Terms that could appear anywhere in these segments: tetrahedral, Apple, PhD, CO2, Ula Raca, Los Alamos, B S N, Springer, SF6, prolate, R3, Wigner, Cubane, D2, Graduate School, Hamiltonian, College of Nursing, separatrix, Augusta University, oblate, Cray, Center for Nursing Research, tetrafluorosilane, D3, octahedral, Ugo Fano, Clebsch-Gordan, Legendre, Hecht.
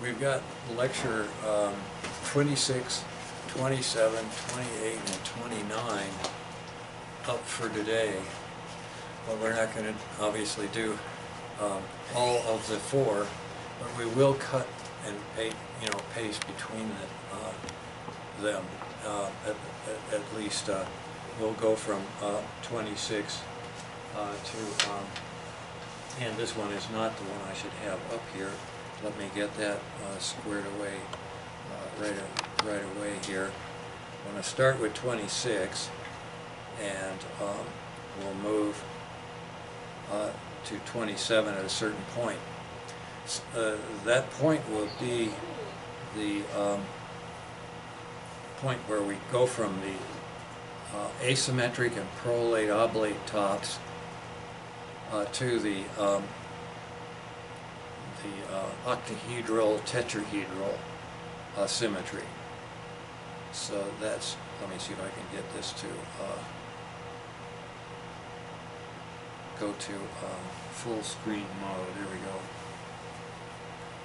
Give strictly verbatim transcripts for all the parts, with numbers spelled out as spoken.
we've got lecture um, twenty-six, twenty-seven, twenty-eight, and twenty-nine up for today, but we're not going to obviously do um, all of the four, but we will cut and pay, you know, pace between the, uh, them. Uh, at, at, at least uh, we'll go from uh, twenty-six uh, to, um, and this one is not the one I should have up here. Let me get that uh, squared away uh, right, right away here. I'm going to start with twenty-six, and um, we'll move uh, to twenty-seven at a certain point. Uh, that point will be the um, point where we go from the uh, asymmetric and prolate oblate tops uh, to the um, the uh, octahedral tetrahedral uh, symmetry. So that's, let me see if I can get this to uh, go to uh, full screen mode. There we go.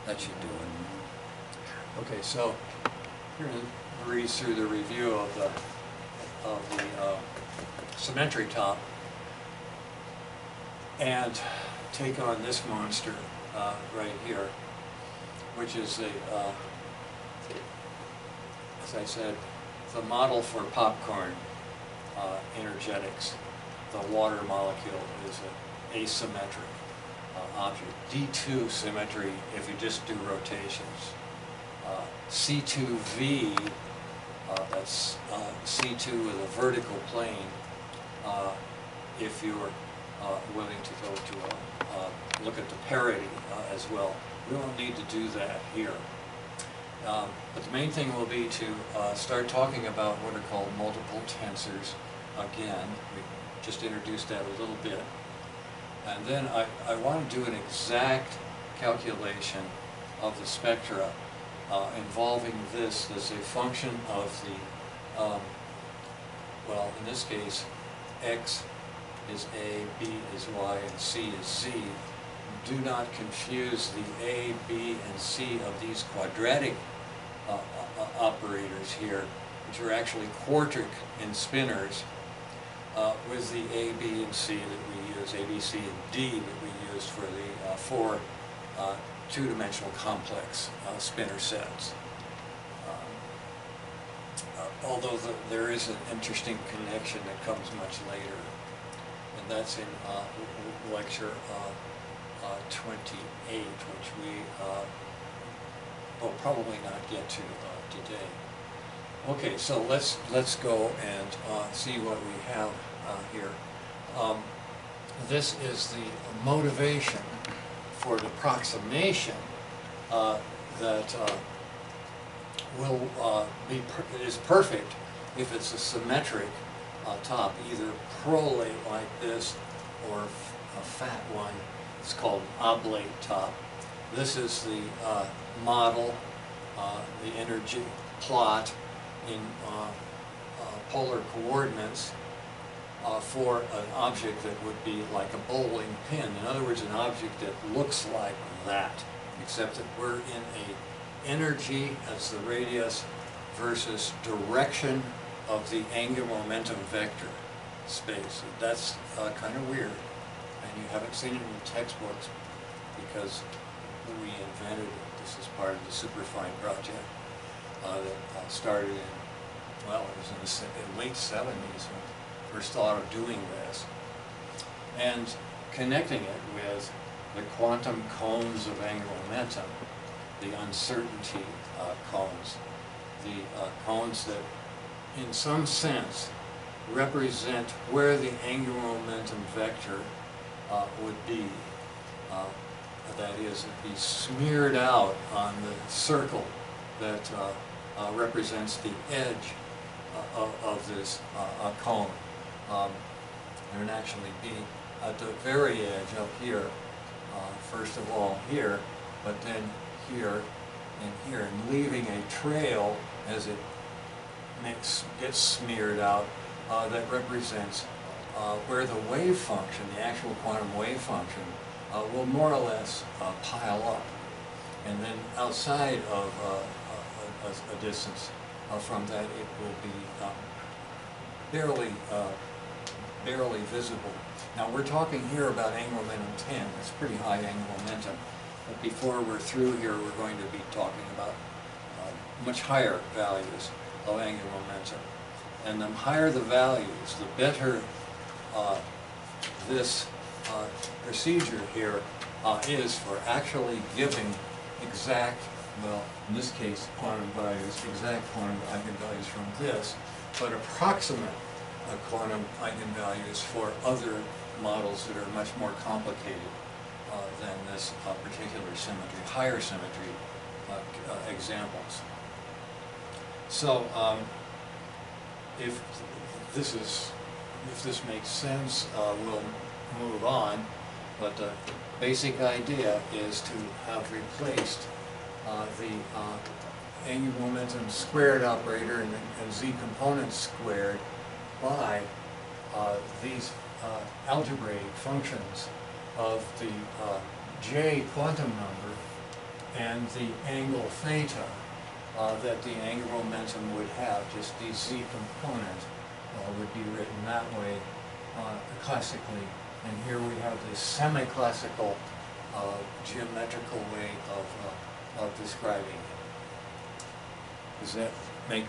That should do it. Okay, so here to breeze through the review of the of the uh, symmetry top and take on this monster uh, right here, which is the uh, as I said, the model for popcorn uh, energetics. The water molecule is an asymmetric uh, object. D two symmetry if you just do rotations. Uh, C two V, uh, that's uh, C two with a vertical plane uh, if you're uh, willing to go to a, uh, look at the parity uh, as well. We don't need to do that here. Um, but the main thing will be to uh, start talking about what are called multiple tensors again. We just introduced that a little bit. And then I, I want to do an exact calculation of the spectra uh, involving this as a function of the, um, well, in this case, X is A, B is Y, and C is Z. Do not confuse the A, B, and C of these quadratic Uh, uh, operators here, which are actually quartic in spinners, uh, with the A, B, and C that we use, A, B, C, and D that we used for the uh, four uh, two-dimensional complex uh, spinner sets. Um, uh, although the, there is an interesting connection that comes much later, and that's in uh, lecture uh, uh, twenty-eight, which we uh, We'll probably not get to uh, today. Okay, so let's let's go and uh, see what we have uh, here. Um, this is the motivation for the approximation uh, that uh, will uh, be per is perfect if it's a symmetric uh, top, either prolate like this or a fat one. It's called oblate top. This is the uh, model, uh, the energy plot in uh, uh, polar coordinates uh, for an object that would be like a bowling pin. In other words, an object that looks like that, except that we're in a energy as the radius versus direction of the angular momentum vector space. That's uh, kind of weird, and you haven't seen it in the textbooks because we invented it. This is part of the Superfine project uh, that uh, started in, well, it was in the se late seventies when I first thought of doing this, and connecting it with the quantum cones of angular momentum, the uncertainty uh, cones, the uh, cones that in some sense represent where the angular momentum vector uh, would be. Uh, That is, it'd be smeared out on the circle that uh, uh, represents the edge uh, of, of this uh, cone. Um, there would actually be at the very edge up here, uh, first of all here, but then here and here, and leaving a trail as it makes, gets smeared out uh, that represents uh, where the wave function, the actual quantum wave function, Uh, will more or less uh, pile up. and then outside of uh, a, a, a distance uh, from that, it will be um, barely uh, barely visible. Now we're talking here about angular momentum ten. It's pretty high angular momentum. But before we're through here, we're going to be talking about uh, much higher values of angular momentum. And the higher the values, the better uh, this uh, procedure here uh, is for actually giving exact, well, in this case, quantum values, exact quantum eigenvalues from this, but approximate uh, quantum eigenvalues for other models that are much more complicated uh, than this uh, particular symmetry, higher symmetry uh, uh, examples. So, um, if this is, if this makes sense, uh, we'll move on. But the basic idea is to have replaced uh, the uh, angular momentum squared operator and, and z component squared by uh, these uh, algebraic functions of the uh, j quantum number and the angle theta uh, that the angular momentum would have. Just the z component uh, would be written that way uh, classically. And here we have this semi-classical uh, geometrical way of, uh, of describing it. Does that make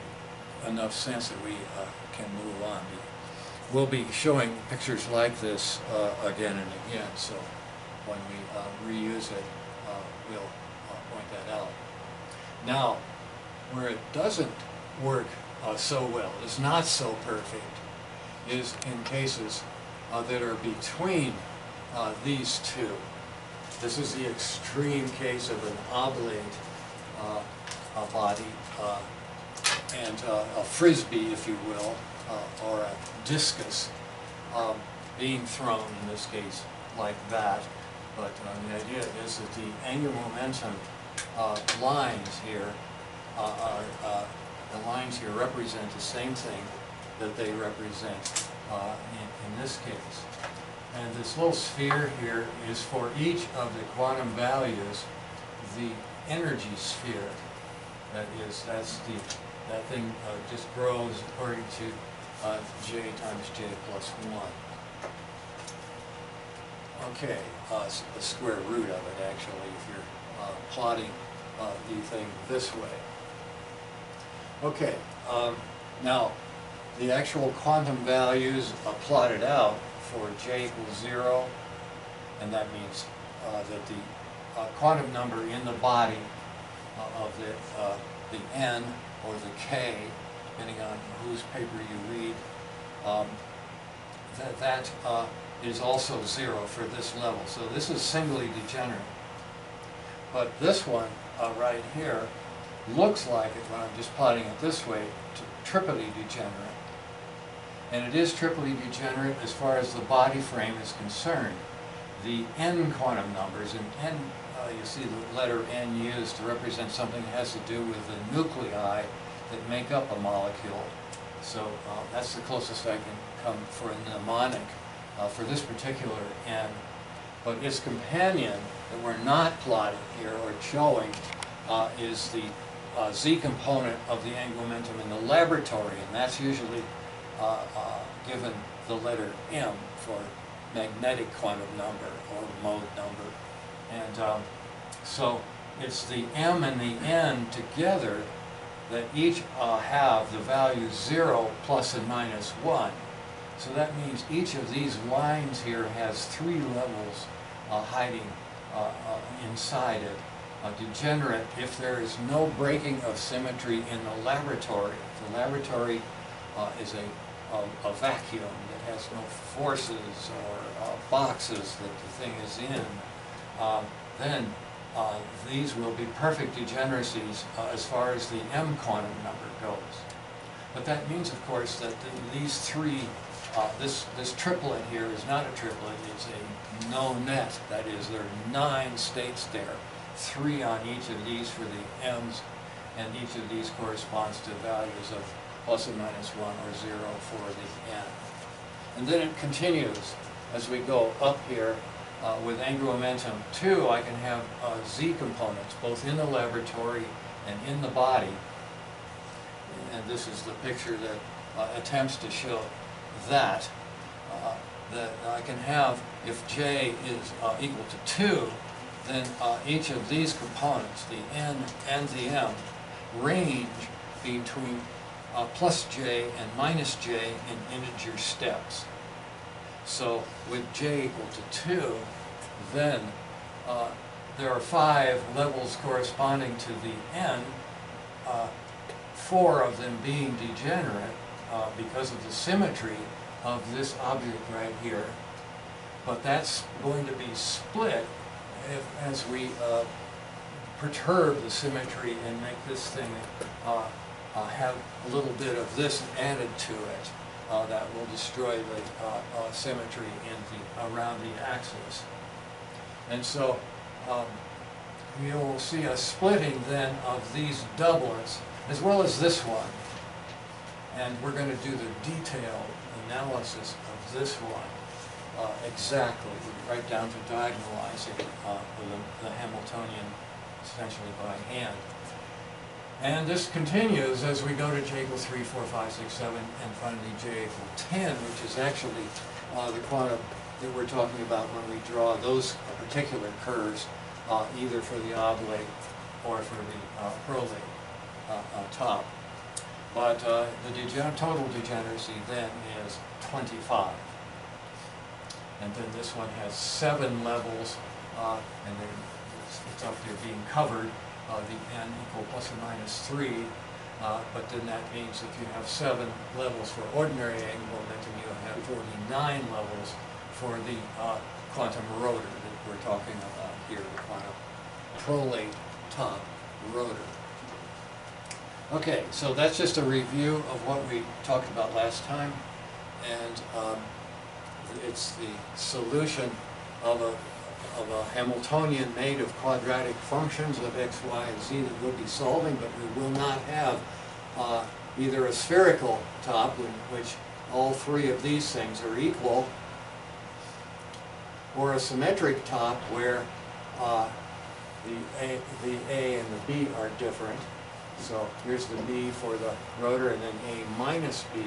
enough sense that we uh, can move on? We'll be showing pictures like this uh, again and again, so when we uh, reuse it, uh, we'll uh, point that out. Now, where it doesn't work uh, so well, it's not so perfect, is in cases Uh, that are between uh, these two. This is the extreme case of an oblate uh, a body uh, and uh, a frisbee, if you will, uh, or a discus uh, being thrown, in this case, like that. But uh, the idea is that the angular momentum uh, lines here, uh, are, uh, the lines here represent the same thing that they represent Uh, in, in this case. And this little sphere here is for each of the quantum values, the energy sphere. That is, that's the, that thing uh, just grows according to uh, j times j plus one. Okay, uh, so the square root of it, actually, if you're uh, plotting uh, the thing this way. Okay, um, now, the actual quantum values are plotted out for j equals zero, and that means uh, that the uh, quantum number in the body uh, of the, uh, the n or the k, depending on whose paper you read, um, that, that uh, is also zero for this level. So this is singly degenerate. But this one uh, right here looks like it, when I'm just plotting it this way, triply degenerate. And it is triply degenerate as far as the body frame is concerned. The n quantum numbers, and n, uh, you see the letter n used to represent something that has to do with the nuclei that make up a molecule. So uh, that's the closest I can come for a mnemonic uh, for this particular n. But its companion that we're not plotting here or showing uh, is the Uh, z component of the angular momentum in the laboratory, and that's usually uh, uh, given the letter m for magnetic quantum number or mode number. And um, so it's the m and the n together that each uh, have the value zero plus and minus one. So that means each of these lines here has three levels uh, hiding uh, uh, inside it. Uh, degenerate if there is no breaking of symmetry in the laboratory. The laboratory uh, is a, a, a vacuum that has no forces or uh, boxes that the thing is in. Um, then uh, these will be perfect degeneracies uh, as far as the m quantum number goes. But that means, of course, that the, these three, uh, this, this triplet here is not a triplet, it's a no net. That is, there are nine states there. Three on each of these for the m's, and each of these corresponds to values of plus or minus one or zero for the n. And then it continues as we go up here Uh, with angular momentum two, I can have uh, Z components both in the laboratory and in the body. And this is the picture that uh, attempts to show that. Uh, that I can have, if J is uh, equal to two, then uh, each of these components, the N and the M, range between uh, plus J and minus J in integer steps. So with J equal to two, then uh, there are five levels corresponding to the N, uh, four of them being degenerate uh, because of the symmetry of this object right here. But that's going to be split if, as we uh, perturb the symmetry and make this thing uh, uh, have a little bit of this added to it. Uh, that will destroy the uh, uh, symmetry in the, around the axis. And so um, you will see a splitting then of these doublets as well as this one. And we're going to do the detailed analysis of this one uh, exactly, right down to diagonalizing uh, the, the Hamiltonian essentially by hand. And this continues as we go to J equals three, four, five, six, seven, and finally J equals ten, which is actually uh, the quanta that we're talking about when we draw those particular curves, uh, either for the oblate or for the uh, prolate uh, on top. But uh, the degen total degeneracy then is twenty-five. And then this one has seven levels, uh, and it's up there being covered. Uh, the N equal plus or minus three, uh, but then that means if you have seven levels for ordinary angular momentum, you'll have forty-nine levels for the uh, quantum rotor that we're talking about here, the quantum prolate top rotor. Okay, so that's just a review of what we talked about last time, and um, it's the solution of a of a Hamiltonian made of quadratic functions of x, y, and z that we'll be solving, but we will not have uh, either a spherical top, in which all three of these things are equal, or a symmetric top where uh, the, a, the A and the B are different. So here's the B for the rotor, and then A minus B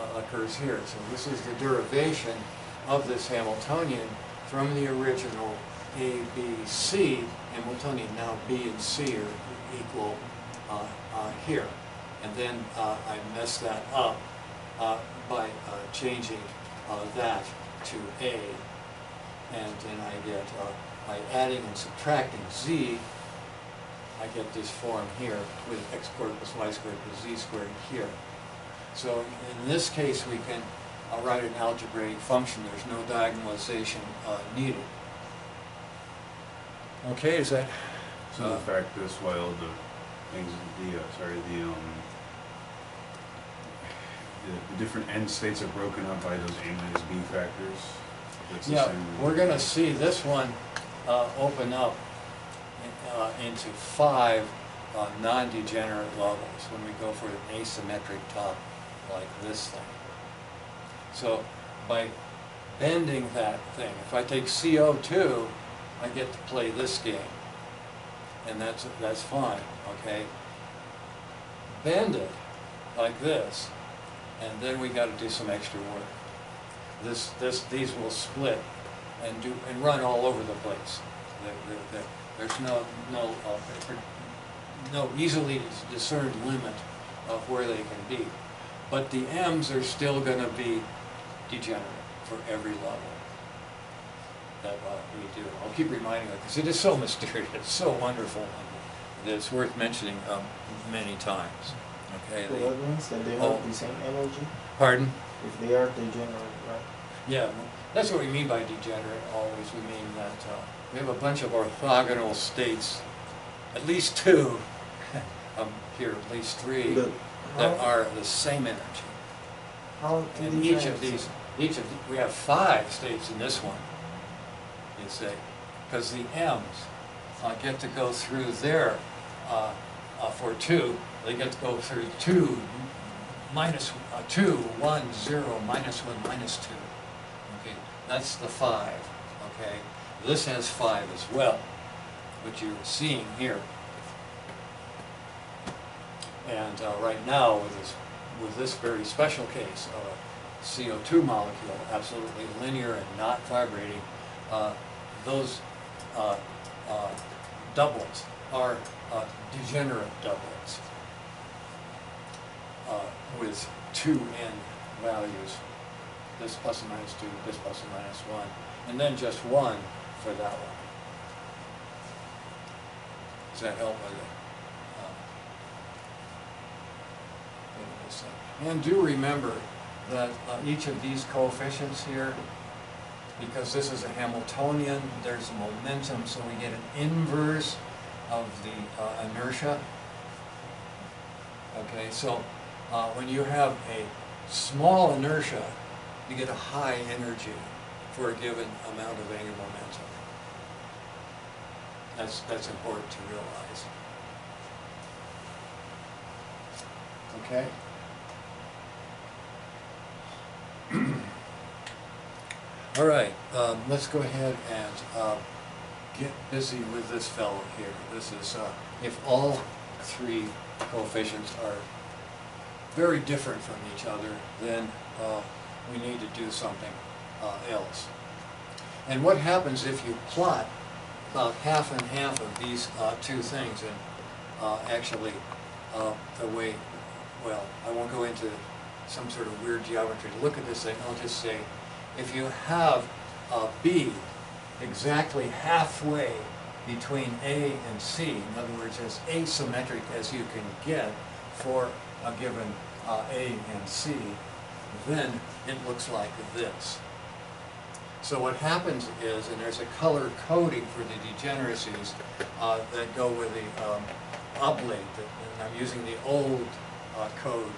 uh, occurs here. So this is the derivation of this Hamiltonian from the original A, B, C, Hamiltonian. Now B and C are equal uh, uh, here. And then uh, I messed that up uh, by uh, changing uh, that to A. And then I get, uh, by adding and subtracting Z, I get this form here with x squared plus y squared plus z squared here. So in this case, we can I'll write an algebraic function. There's no diagonalization uh, needed. Okay, is that? So uh, the fact this while the things the uh, sorry the um the, the different end states are broken up by those A minus B factors. That's yeah, the same we're going to see this one uh, open up uh, into five uh, non-degenerate levels when we go for an asymmetric top like this thing. So by bending that thing, if I take C O two, I get to play this game. And that's, that's fine, okay? Bend it like this, and then we got to do some extra work. This, this, these will split and, do, and run all over the place. There, there, there's no, no, uh, no easily discerned limit of where they can be. But the M's are still going to be degenerate for every level that uh, we do. I'll keep reminding you because it is so mysterious, it's so wonderful, that it's worth mentioning um, many times. Okay. So they, that means that they have oh, the same energy? Pardon? If they are degenerate, right? Yeah, that's what we mean by degenerate always. We mean that uh, we have a bunch of orthogonal states, at least two, um, here at least three. But that are the same energy. How and each of these, each of the, we have five states in this one, you see, because the M's uh, get to go through their, uh, uh, for two, they get to go through two, minus uh, two, one, zero, minus one, minus two. Okay, that's the five, okay? This has five as well, which you're seeing here. And uh, right now, with this, with this very special case of a C O two molecule, absolutely linear and not vibrating, uh, those uh, uh, doublets are uh, degenerate doublets uh, with two n values, this plus or minus two, this plus or minus one, and then just one for that one. Does that help with it? And do remember that uh, each of these coefficients here, because this is a Hamiltonian, there's momentum, so we get an inverse of the uh, inertia. Okay, so uh, when you have a small inertia, you get a high energy for a given amount of angular momentum. That's, that's important to realize. Okay? All right, um, let's go ahead and uh, get busy with this fellow here. This is, uh, if all three coefficients are very different from each other, then uh, we need to do something uh, else. And what happens if you plot about half and half of these uh, two things, and uh, actually uh, the way, well, I won't go into some sort of weird geometry to look at this thing. I'll just say, if you have uh, B exactly halfway between A and C, in other words, as asymmetric as you can get for a given uh, A and C, then it looks like this. So what happens is, and there's a color coding for the degeneracies uh, that go with the um, oblate, and I'm using the old uh, code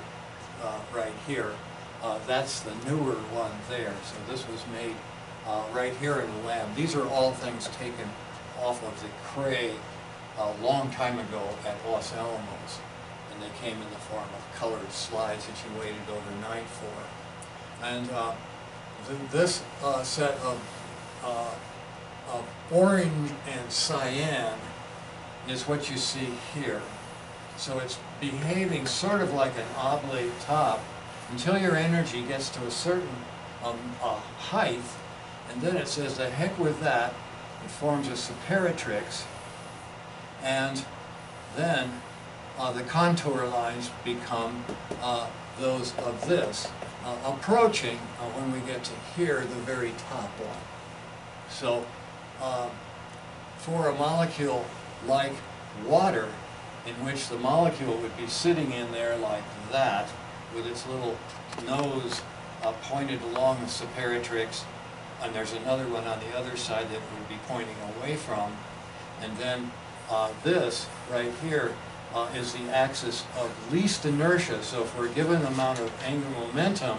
Uh, right here. Uh, that's the newer one there. So this was made uh, right here in the lab. These are all things taken off of the Cray a long time ago at Los Alamos. And they came in the form of colored slides that you waited overnight for. And uh, th this uh, set of, uh, of orange and cyan is what you see here. So it's behaving sort of like an oblate top until your energy gets to a certain um, uh, height, and then it says, the heck with that, it forms a separatrix, and then uh, the contour lines become uh, those of this, uh, approaching, uh, when we get to here, the very top one. So uh, for a molecule like water, in which the molecule would be sitting in there like that, with its little nose uh, pointed along the separatrix, and there's another one on the other side that would be pointing away from, and then uh, this right here uh, is the axis of least inertia. So for a given amount of angular momentum,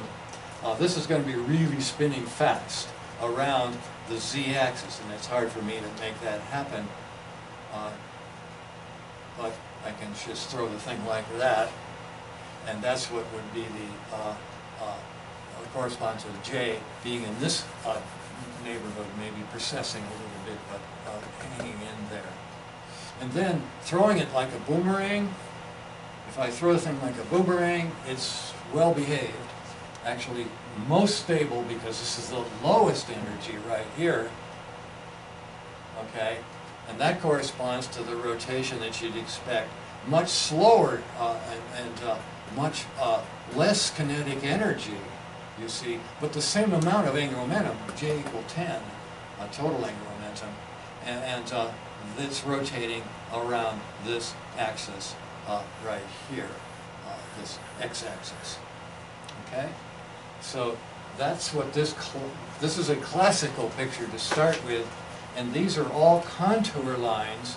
uh, this is going to be really spinning fast around the z-axis, and it's hard for me to make that happen. Uh, but I can just throw the thing like that, and that's what would be the uh, uh, corresponds with J being in this uh, neighborhood, maybe processing a little bit, but uh, hanging in there. And then throwing it like a boomerang. If I throw a thing like a boomerang, it's well behaved. Actually, most stable, because this is the lowest energy right here. Okay. And that corresponds to the rotation that you'd expect. Much slower uh, and, and uh, much uh, less kinetic energy, you see, but the same amount of angular momentum, J equal ten, uh, total angular momentum, and, and uh, it's rotating around this axis uh, right here, uh, this x-axis. Okay? So that's what this, this is a classical picture to start with. And these are all contour lines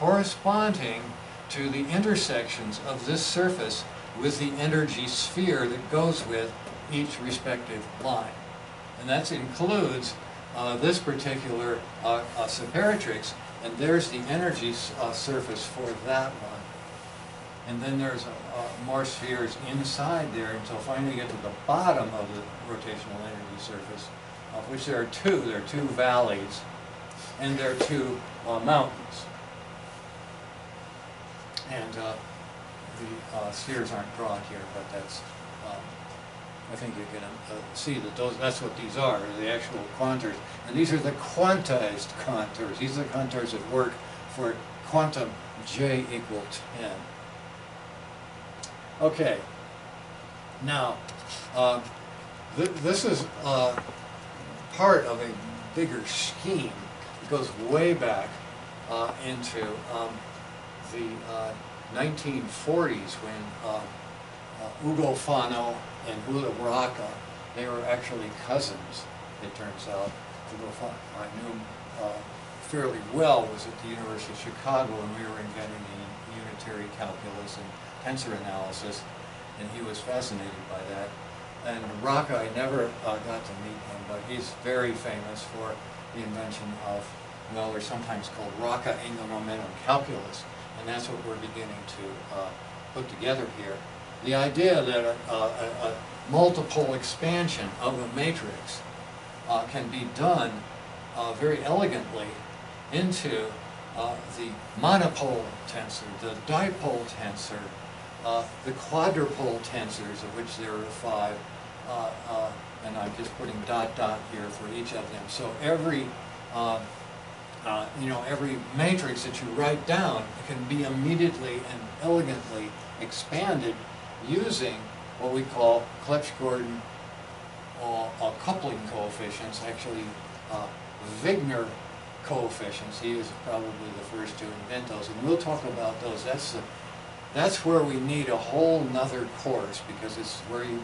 corresponding to the intersections of this surface with the energy sphere that goes with each respective line. And that includes uh, this particular uh, uh, separatrix, and there's the energy uh, surface for that one. And then there's uh, uh, more spheres inside there until finally you get to the bottom of the rotational energy surface, of which there are two. There are two valleys. and their two uh, mountains. And uh, the uh, spheres aren't drawn here, but that's, uh, I think you can uh, see that those, that's what these are, the actual contours. And these are the quantized contours. These are the contours that work for quantum J equal ten. Okay, now, uh, th this is uh, part of a bigger scheme. It goes way back uh, into um, the uh, nineteen forties when uh, uh, Ugo Fano and Ula Raca, they were actually cousins, it turns out. Ugo Fano, I knew uh, fairly well, was at the University of Chicago when we were inventing the unitary calculus and tensor analysis, and he was fascinated by that. And Raca, I never uh, got to meet him, but he's very famous for the invention of, well, they're sometimes called Raca angular momentum calculus, and that's what we're beginning to uh, put together here. The idea that a, a, a multiple expansion of a matrix uh, can be done uh, very elegantly into uh, the monopole tensor, the dipole tensor, Uh, the quadrupole tensors, of which there are five, uh, uh, and I'm just putting dot dot here for each of them. So every, uh, uh, you know, every matrix that you write down can be immediately and elegantly expanded using what we call Clebsch-Gordan or, or coupling coefficients. Actually, uh, Wigner coefficients. He was probably the first to invent those, and we'll talk about those. That's the That's where we need a whole nother course, because it's where you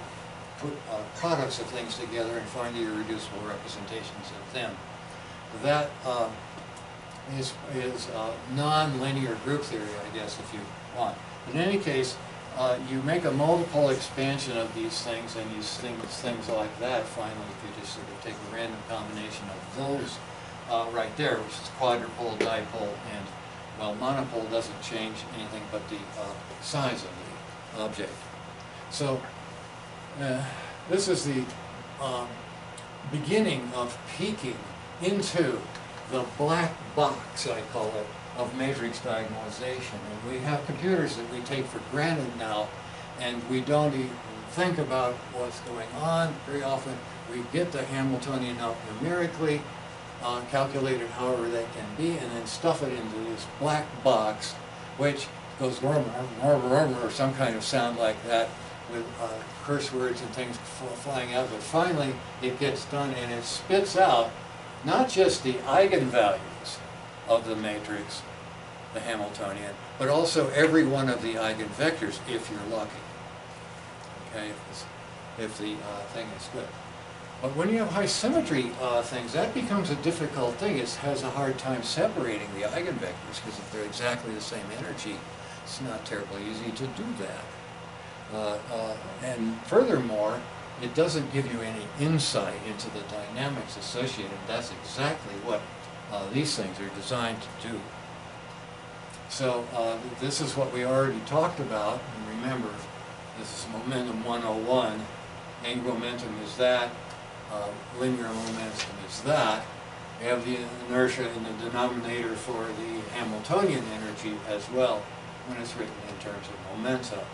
put uh, products of things together and find the irreducible representations of them. That uh, is, is uh, non-linear group theory, I guess, if you want. In any case, uh, you make a multiple expansion of these things, and you think things like that, finally, if you just sort of take a random combination of those uh, right there, which is quadrupole, dipole, and well, monopole doesn't change anything but the uh, size of the object. So uh, this is the um, beginning of peeking into the black box, I call it, of matrix diagonalization. And we have computers that we take for granted now, and we don't even think about what's going on. Very often we get the Hamiltonian out numerically, Uh, calculated however that can be, and then stuff it into this black box, which goes rum, rum, rum, or some kind of sound like that, with uh, curse words and things flying out. But finally, it gets done, and it spits out not just the eigenvalues of the matrix, the Hamiltonian, but also every one of the eigenvectors, if you're lucky. Okay, if, if the uh, thing is good. But when you have high symmetry uh, things, that becomes a difficult thing. It has a hard time separating the eigenvectors, because if they're exactly the same energy, it's not terribly easy to do that. Uh, uh, and furthermore, it doesn't give you any insight into the dynamics associated. That's exactly what uh, these things are designed to do. So uh, this is what we already talked about. And remember, this is momentum one oh one. Angular momentum is that. Uh, linear momentum is that. We have the inertia in the denominator for the Hamiltonian energy as well when it's written in terms of momentum.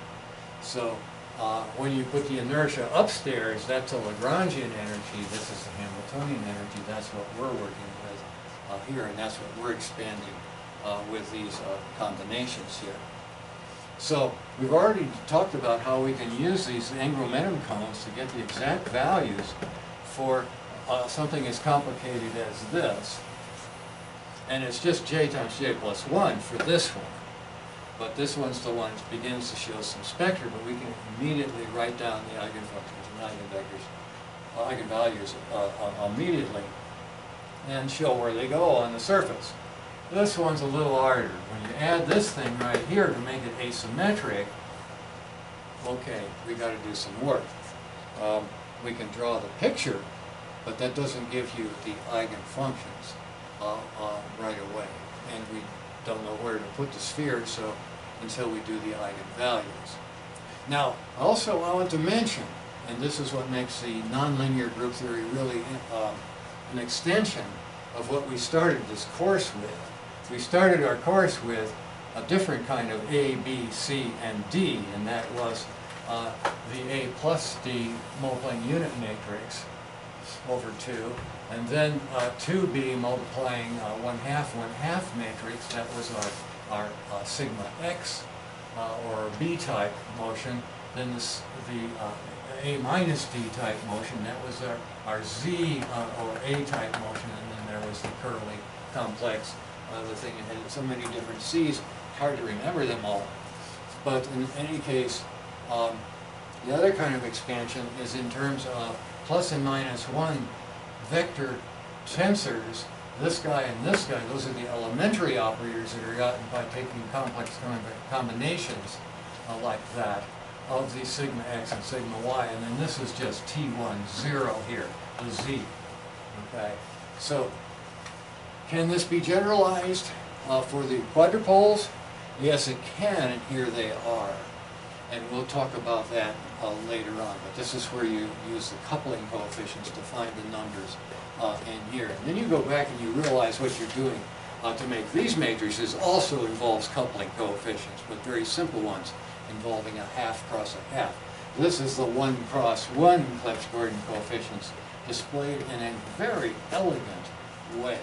So uh, when you put the inertia upstairs, that's a Lagrangian energy. This is the Hamiltonian energy. That's what we're working with uh, here, and that's what we're expanding uh, with these uh, combinations here. So we've already talked about how we can use these angular momentum cones to get the exact values for uh, something as complicated as this. And it's just j times j plus one for this one. But this one's the one that begins to show some spectra, but we can immediately write down the eigenfunctions and eigenvectors, eigenvalues uh, immediately, and show where they go on the surface. This one's a little harder. When you add this thing right here to make it asymmetric, okay, we got to do some work. Um, We can draw the picture, but that doesn't give you the eigenfunctions uh, uh, right away. And we don't know where to put the sphere, so until we do the eigenvalues. Now, also I want to mention, and this is what makes the nonlinear group theory really uh, an extension of what we started this course with. We started our course with a different kind of A, B, C, and D, and that was uh, the A plus D multiplying unit matrix over two, and then uh, two B multiplying uh, one half, one half matrix. That was our, our uh, sigma X uh, or B-type motion. Then this, the uh, A minus D-type motion, that was our, our Z uh, or A-type motion, and then there was the curly complex. Uh, the thing, it had so many different C's, hard to remember them all. But in any case, um, the other kind of expansion is in terms of plus and minus one vector tensors, this guy and this guy. Those are the elementary operators that are gotten by taking complex combinations uh, like that of the sigma X and sigma Y. And then this is just T one, zero here, the Z. Okay, so can this be generalized uh, for the quadrupoles? Yes, it can, and here they are. And we'll talk about that uh, later on. But this is where you use the coupling coefficients to find the numbers uh, in here. And then you go back and you realize what you're doing uh, to make these matrices also involves coupling coefficients, but very simple ones involving a half cross a half. This is the one cross one Clebsch-Gordan coefficients displayed in a very elegant way.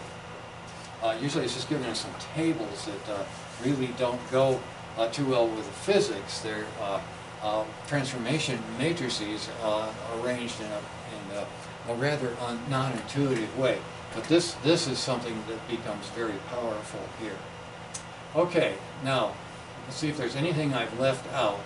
Uh, usually it's just giving us some tables that uh, really don't go uh, too well with the physics. They're uh, uh, transformation matrices uh, arranged in, a, in a, a rather non-intuitive way. But this, this is something that becomes very powerful here. Okay, now let's see if there's anything I've left out.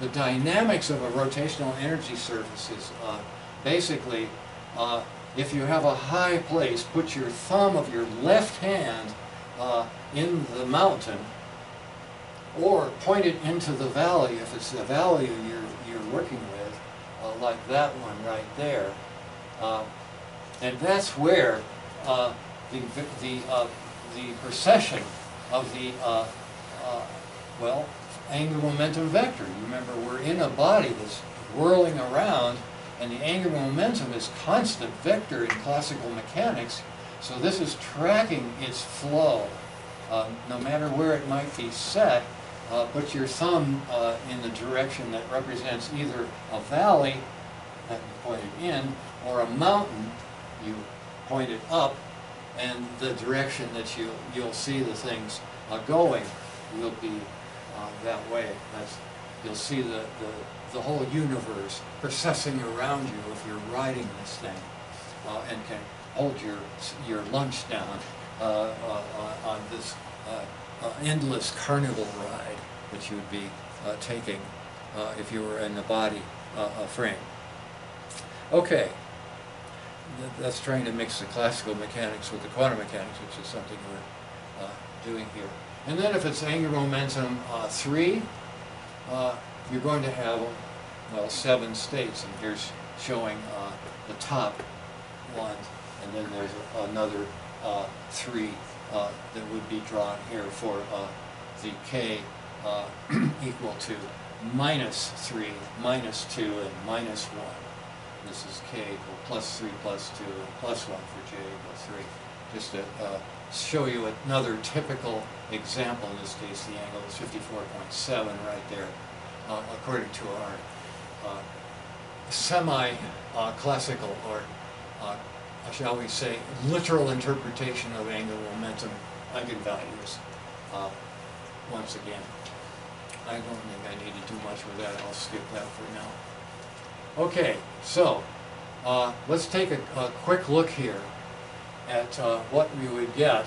The dynamics of a rotational energy surface is uh, basically uh, if you have a high place, put your thumb of your left hand uh, in the mountain, or point it into the valley, if it's the valley you're, you're working with, uh, like that one right there. Uh, and that's where uh, the, the, uh, the precession of the, uh, uh, well, angular momentum vector. You remember, we're in a body that's whirling around, and the angular momentum is constant vector in classical mechanics, so this is tracking its flow. Uh, no matter where it might be set, uh, put your thumb uh, in the direction that represents either a valley that you point it in, or a mountain, you point it up, and the direction that you, you'll see the things uh, going will be uh, that way. That's, you'll see the, the the whole universe processing around you if you're riding this thing uh, and can hold your your lunch down uh, uh, on this uh, uh, endless carnival ride that you would be uh, taking uh, if you were in the body uh, frame. Okay, that's trying to mix the classical mechanics with the quantum mechanics, which is something we're uh, doing here. And then if it's angular momentum uh, three, uh, you're going to have, well, seven states, and here's showing uh, the top one, and then there's another uh, three uh, that would be drawn here for uh, the k uh, equal to minus three, minus two, and minus one. This is k equal plus three, plus two, and plus one for j equals three. Just to uh, show you another typical example, in this case the angle is fifty-four point seven right there. Uh, according to our uh, semi-classical, uh, or uh, shall we say, literal interpretation of angular momentum eigenvalues. Uh, once again, I don't think I need to do much with that. I'll skip that for now. Okay, so uh, let's take a, a quick look here at uh, what we would get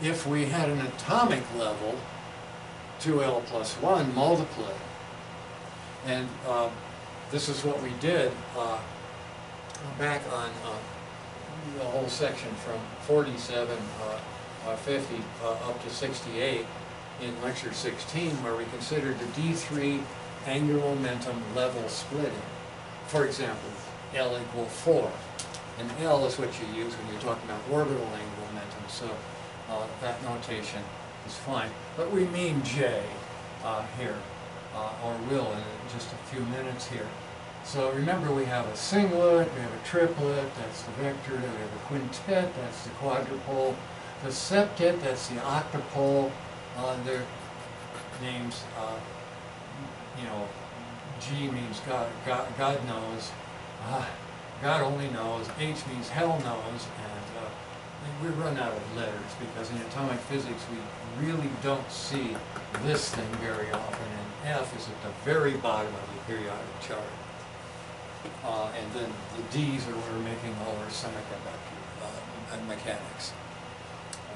if we had an atomic level two L plus one multiplied. And uh, this is what we did uh, back on uh, the whole section from forty-seven, uh, uh, fifty, uh, up to sixty-eight in lecture sixteen, where we considered the D three angular momentum level splitting. For example, L equal four. And L is what you use when you're talking about orbital angular momentum, so uh, that notation is fine, but we mean J uh, here, uh, or will in just a few minutes here. So remember, we have a singlet, we have a triplet, that's the vector, we have a quintet, that's the quadrupole, the septet, that's the octupole. Uh, their names, uh, you know, G means God, God, God knows, uh, God only knows, H means hell knows, and uh, we run out of letters because in atomic physics we really don't see this thing very often, and F is at the very bottom of the periodic chart. Uh, and then the D's are where we're making all our semiconductor uh, mechanics.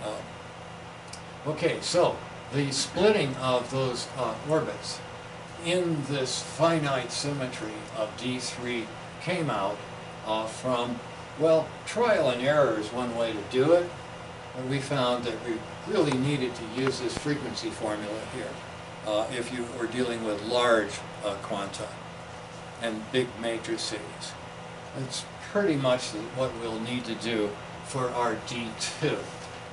Uh, okay, so the splitting of those uh, orbits in this finite symmetry of D three came out uh, from, well, trial and error is one way to do it. And we found that we really needed to use this frequency formula here uh, if you were dealing with large uh, quanta and big matrices. That's pretty much what we'll need to do for our D two.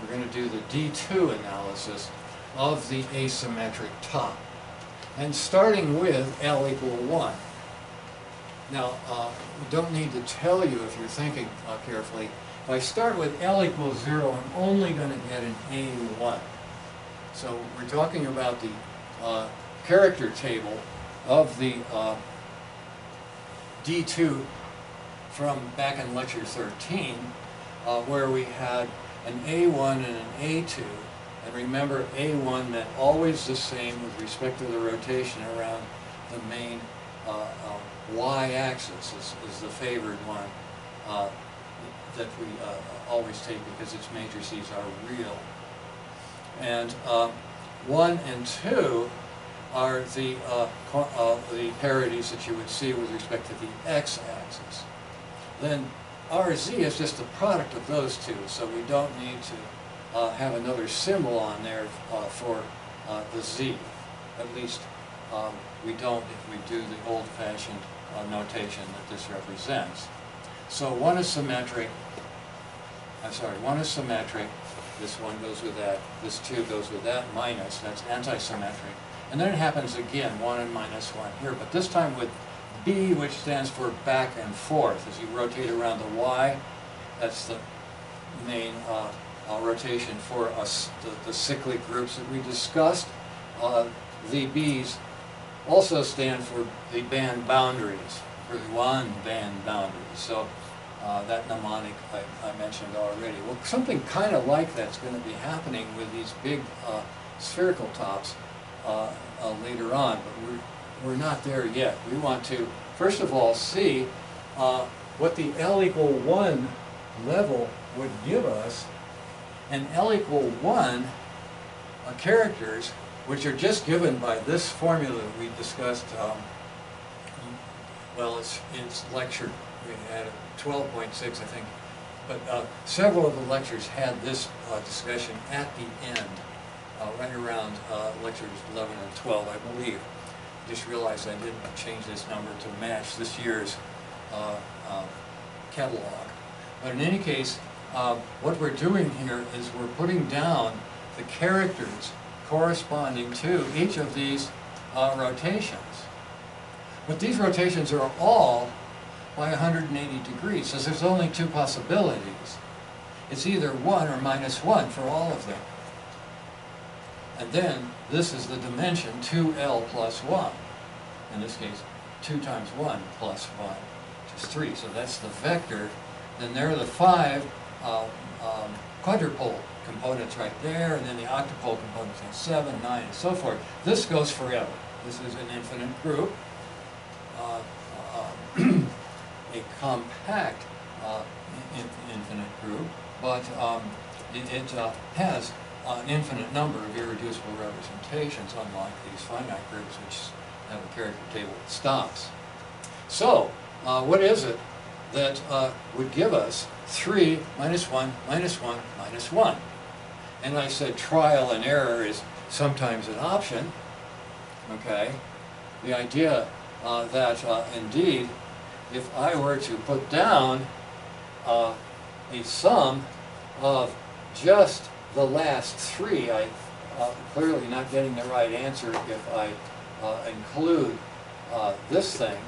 We're going to do the D two analysis of the asymmetric top, and starting with L equal one. Now, uh, we don't need to tell you if you're thinking uh, carefully. If I start with L equals zero, I'm only going to get an A one. So we're talking about the uh, character table of the uh, D two from back in lecture thirteen, uh, where we had an A one and an A two. And remember, A one meant always the same with respect to the rotation around the main uh, uh, y-axis is, is the favored one uh, that we uh, always take because its matrices are real. And uh, one and two are the, uh, uh, the parities that you would see with respect to the x-axis. Then R Z is just the product of those two, so we don't need to Uh, have another symbol on there uh, for uh, the Z. At least um, we don't if we do the old-fashioned uh, notation that this represents. So one is symmetric, I'm sorry, one is symmetric, this one goes with that, this two goes with that, minus, that's anti-symmetric. And then it happens again, one and minus one here, but this time with B, which stands for back and forth. As you rotate around the Y, that's the main uh, Uh, rotation for us, the, the cyclic groups that we discussed. Uh, the B's also stand for the band boundaries, for the one band boundaries. So uh, that mnemonic I, I mentioned already. Well, something kind of like that's going to be happening with these big uh, spherical tops uh, uh, later on, but we're, we're not there yet. We want to, first of all, see uh, what the L equal one level would give us. And L equal one uh, characters, which are just given by this formula that we discussed, um, well, it's, it's lecture, we had twelve point six, I think, but uh, several of the lectures had this uh, discussion at the end, uh, right around uh, lectures eleven and twelve, I believe. Just realized I didn't change this number to match this year's uh, uh, catalog. But in any case, Uh, what we're doing here is we're putting down the characters corresponding to each of these uh, rotations. But these rotations are all by one hundred eighty degrees, so there's only two possibilities. It's either one or minus one for all of them. And then this is the dimension two L plus one. In this case, two times one plus one, which is three. So that's the vector. Then there are the five Uh, um, quadrupole components right there, and then the octupole components at seven, nine, and so forth. This goes forever. This is an infinite group, uh, um, a compact uh, in infinite group, but um, it, it uh, has an infinite number of irreducible representations, unlike these finite groups, which have a character table that stops. So, uh, what is it that uh, would give us three minus one, minus one, minus one? And I said trial and error is sometimes an option, okay? The idea uh, that uh, indeed, if I were to put down uh, a sum of just the last three, I'm uh, clearly not getting the right answer if I uh, include uh, this thing.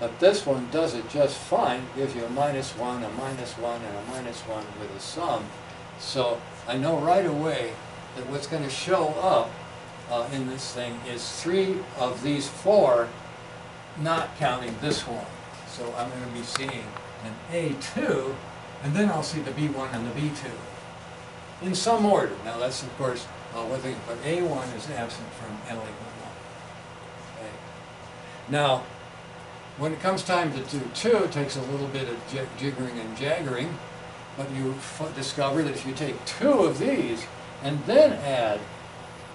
But this one does it just fine, gives you a minus one, a minus one, and a minus one with a sum. So I know right away that what's going to show up uh, in this thing is three of these four, not counting this one. So I'm going to be seeing an A two, and then I'll see the B one and the B two in some order. Now that's, of course, uh, one thing, but A one is absent from L equal one. Okay. Now, when it comes time to do two, it takes a little bit of j jiggering and jaggering, but you f discover that if you take two of these and then add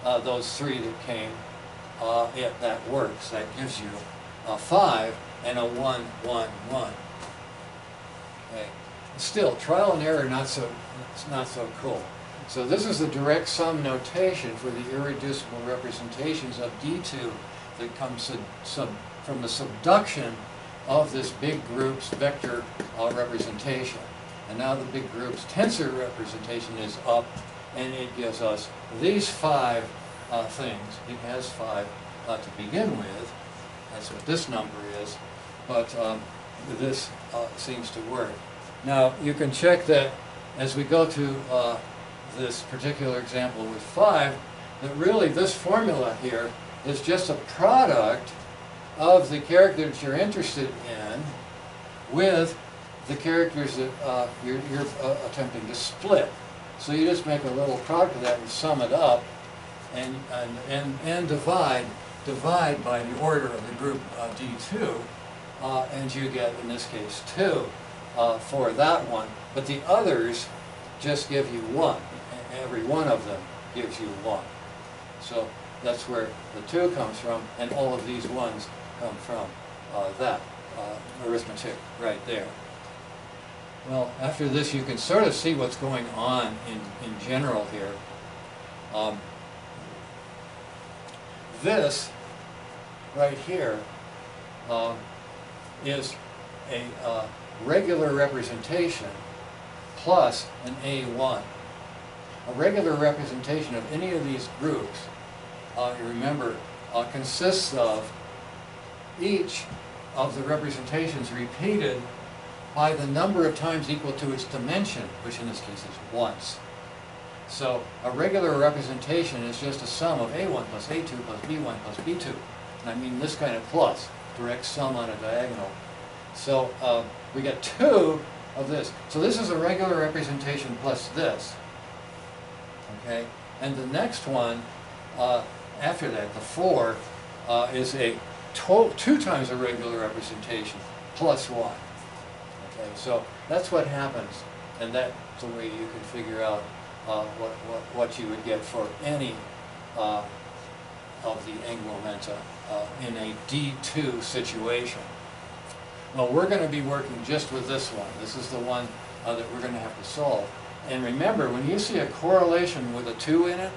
uh, those three that came, uh, it, that works. That gives you a five and a one, one, one. Okay. Still, trial and error not so it's not so cool. So this is the direct sum notation for the irreducible representations of D two that comes sub from the subduction of this big group's vector uh, representation. And now the big group's tensor representation is up, and it gives us these five uh, things. It has five uh, to begin with. That's what this number is. But um, this uh, seems to work. Now, you can check that as we go to uh, this particular example with five, that really this formula here is just a product of the characters you're interested in with the characters that uh, you're, you're uh, attempting to split. So you just make a little product of that and sum it up and, and, and, and divide, divide by the order of the group uh, D two, uh, and you get, in this case, two uh, for that one. But the others just give you one. Every one of them gives you one. So that's where the two comes from, and all of these ones come from uh, that uh, arithmetic right there. Well, after this, you can sort of see what's going on in, in general here. Um, this right here uh, is a uh, regular representation plus an A one. A regular representation of any of these groups, uh, you remember, uh, consists of each of the representations repeated by the number of times equal to its dimension, which in this case is once. So a regular representation is just a sum of A one plus A two plus B one plus B two. And I mean this kind of plus, direct sum on a diagonal. So uh, we get two of this. So this is a regular representation plus this. Okay? And the next one, uh, after that, the four, uh, is a two times a regular representation plus one. Okay, so that's what happens, and that's the way you can figure out uh, what, what, what you would get for any uh, of the angulomenta uh, in a D two situation. Well, we're going to be working just with this one. This is the one uh, that we're going to have to solve. And remember, when you see a correlation with a two in it,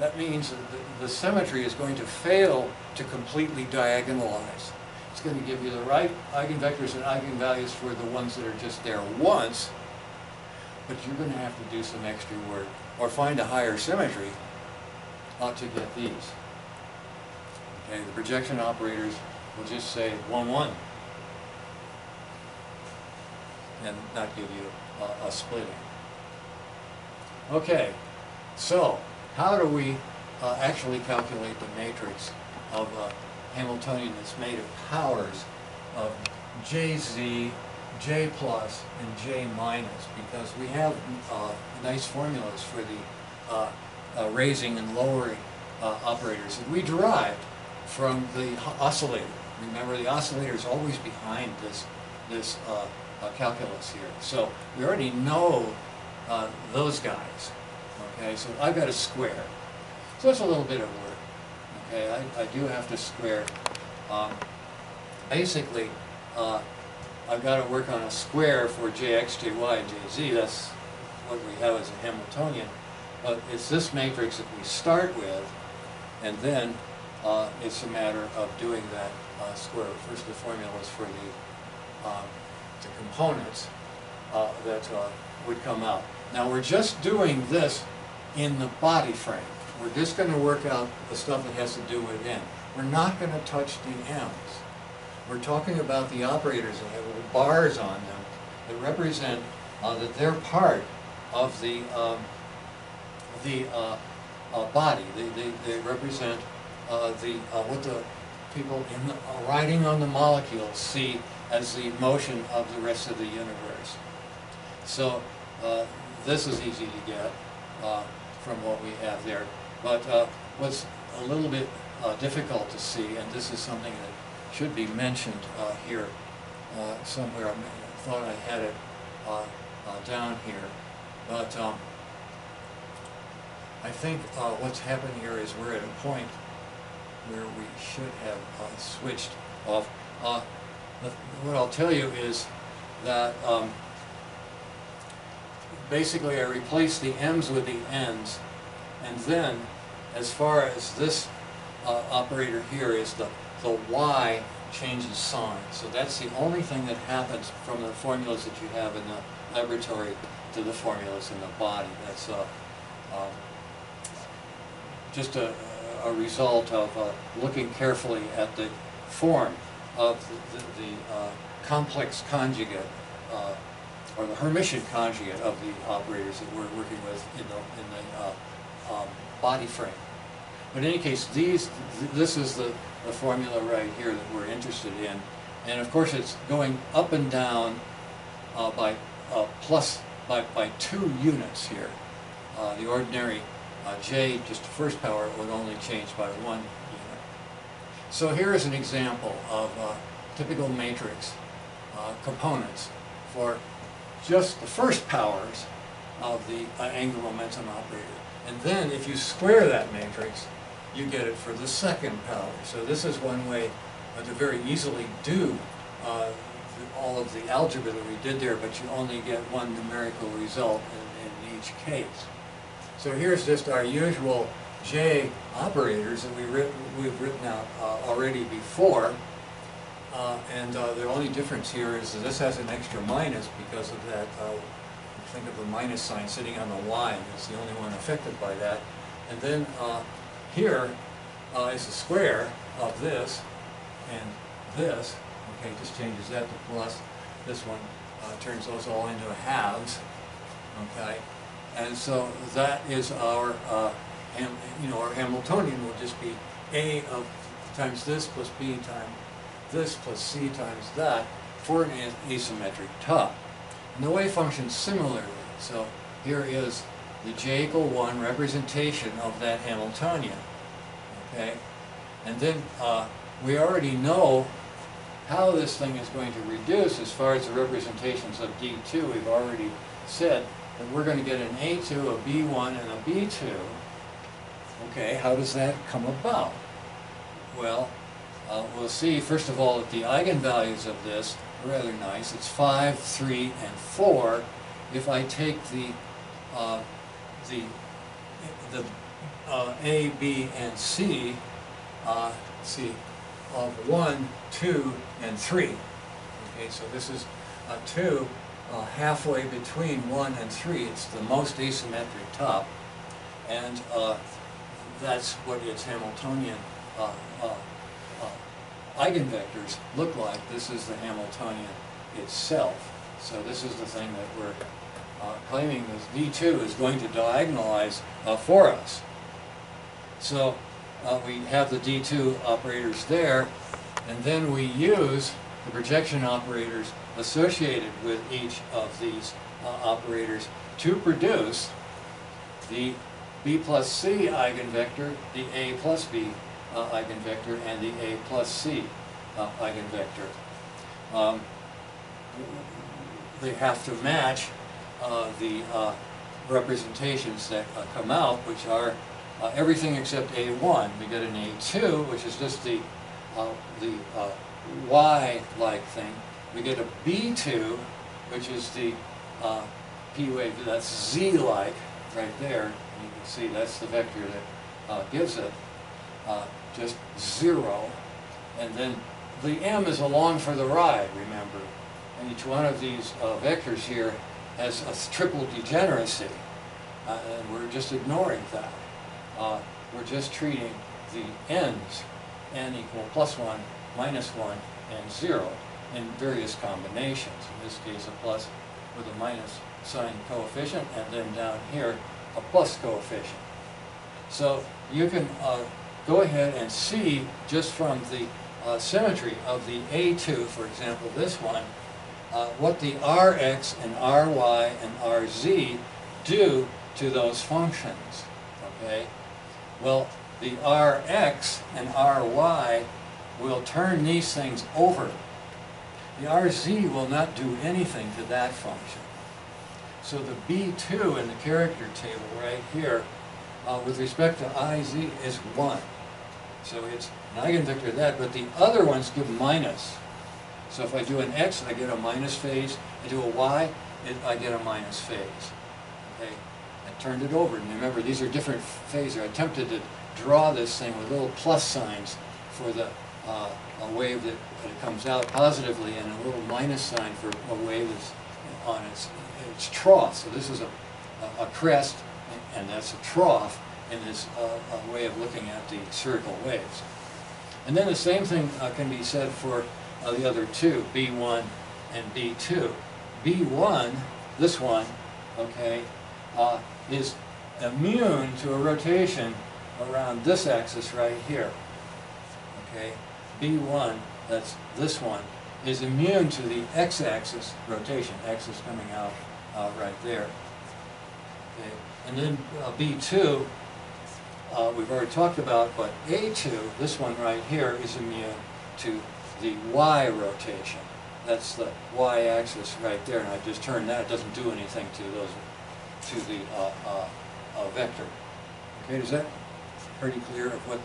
that means that the, the symmetry is going to fail to completely diagonalize. It's going to give you the right eigenvectors and eigenvalues for the ones that are just there once, but you're going to have to do some extra work or find a higher symmetry uh, to get these. Okay, the projection operators will just say one one and not give you uh, a splitting. Okay, so how do we uh, actually calculate the matrix of uh, Hamiltonian that's made of powers of Jz, J plus, and J minus, because we have uh, nice formulas for the uh, uh, raising and lowering uh, operators that we derived from the oscillator. Remember, the oscillator is always behind this, this uh, uh, calculus here. So we already know uh, those guys. Okay, so I've got a square. So that's a little bit of work. Okay, I, I do have to square. Um, basically, uh, I've got to work on a square for Jx, Jy, Jz. That's what we have as a Hamiltonian. But it's this matrix that we start with, and then uh, it's a matter of doing that uh, square. First, the formulas for the, um, the components uh, that uh, would come out. Now, we're just doing this in the body frame. We're just going to work out the stuff that has to do with M. We're not going to touch the M's. We're talking about the operators that have little bars on them that represent uh, that they're part of the um, the uh, uh, body. They they, they represent uh, the uh, what the people in the, uh, riding on the molecules see as the motion of the rest of the universe. So uh, this is easy to get uh, from what we have there. But uh, what's a little bit uh, difficult to see, and this is something that should be mentioned uh, here uh, somewhere. I thought I had it uh, uh, down here, but um, I think uh, what's happened here is we're at a point where we should have uh, switched off. Uh, what I'll tell you is that um, basically I replaced the M's with the N's, and then as far as this uh, operator here is the, the Y changes sign. So that's the only thing that happens from the formulas that you have in the laboratory to the formulas in the body. That's uh, uh, just a, a result of uh, looking carefully at the form of the, the, the uh, complex conjugate uh, or the Hermitian conjugate of the operators that we're working with in the, in the uh, Um, body frame. But in any case, these th this is the, the formula right here that we're interested in, and of course it's going up and down uh, by uh, plus by, by two units here. Uh, the ordinary uh, J, just the first power, would only change by one unit. So here is an example of uh, typical matrix uh, components for just the first powers of the uh, angular momentum operator. And then if you square that matrix, you get it for the second power. So this is one way uh, to very easily do uh, all of the algebra that we did there, but you only get one numerical result in, in each case. So here's just our usual J operators that we writ we've written out uh, already before. Uh, and uh, the only difference here is that this has an extra minus because of that uh, think of the minus sign sitting on the Y, and it's the only one affected by that. And then uh, here uh, is a square of this and this. Okay, just changes that to plus. This one uh, turns those all into halves. Okay, and so that is our, uh, ham, you know, our Hamiltonian will just be A of times this plus B times this plus C times that for an asymmetric top. And the wave function similarly. So here is the J equal one representation of that Hamiltonian. Okay, and then uh, we already know how this thing is going to reduce as far as the representations of D two. We've already said that we're going to get an A two, a B one, and a B two. Okay, how does that come about? Well, uh, we'll see first of all that the eigenvalues of this rather nice. It's five, three, and four. If I take the uh, the the uh, A, B, and C, uh, see of one, two, and three. Okay, so this is a two uh, halfway between one and three. It's the most asymmetric top, and uh, that's what its Hamiltonian Uh, uh, eigenvectors look like. This is the Hamiltonian itself. So this is the thing that we're uh, claiming this D two is going to diagonalize uh, for us. So uh, we have the D two operators there, and then we use the projection operators associated with each of these uh, operators to produce the B plus C eigenvector, the A plus B Uh, eigenvector, and the A plus C uh, eigenvector. Um, they have to match uh, the uh, representations that uh, come out, which are uh, everything except A one. We get an A two, which is just the, uh, the uh, Y-like thing. We get a B two, which is the uh, P wave, that's Z-like right there. You can see that's the vector that uh, gives it. Uh, just zero, and then the M is along for the ride, remember. And each one of these uh, vectors here has a triple degeneracy, uh, and we're just ignoring that. Uh, we're just treating the N's n equal plus one, minus one, and zero in various combinations. In this case, a plus with a minus sign coefficient, and then down here, a plus coefficient. So you can uh, go ahead and see just from the uh, symmetry of the A two, for example, this one, uh, what the Rx and Ry and Rz do to those functions. Okay? Well, the Rx and Ry will turn these things over. The Rz will not do anything to that function. So the B two in the character table right here, uh, with respect to Iz, is one. So it's an eigenvector of that, but the other ones give minus. So if I do an X, I get a minus phase. I do a Y, it, I get a minus phase. Okay? I turned it over, and remember, these are different phases. I attempted to draw this thing with little plus signs for the uh, a wave that, that comes out positively, and a little minus sign for a wave that's on its, its trough. So this is a, a, a crest, and that's a trough, in this uh, a way of looking at the spherical waves. And then the same thing uh, can be said for uh, the other two, B one and B two. B one, this one, okay, uh, is immune to a rotation around this axis right here. Okay, B one, that's this one, is immune to the x-axis rotation. X is coming out uh, right there. Okay. And then uh, B two, uh, we've already talked about, but A two, this one right here, is immune to the y rotation. That's the y-axis right there, and I just turned that. It doesn't do anything to those, to the uh, uh, uh, vector. Okay, is that pretty clear of what,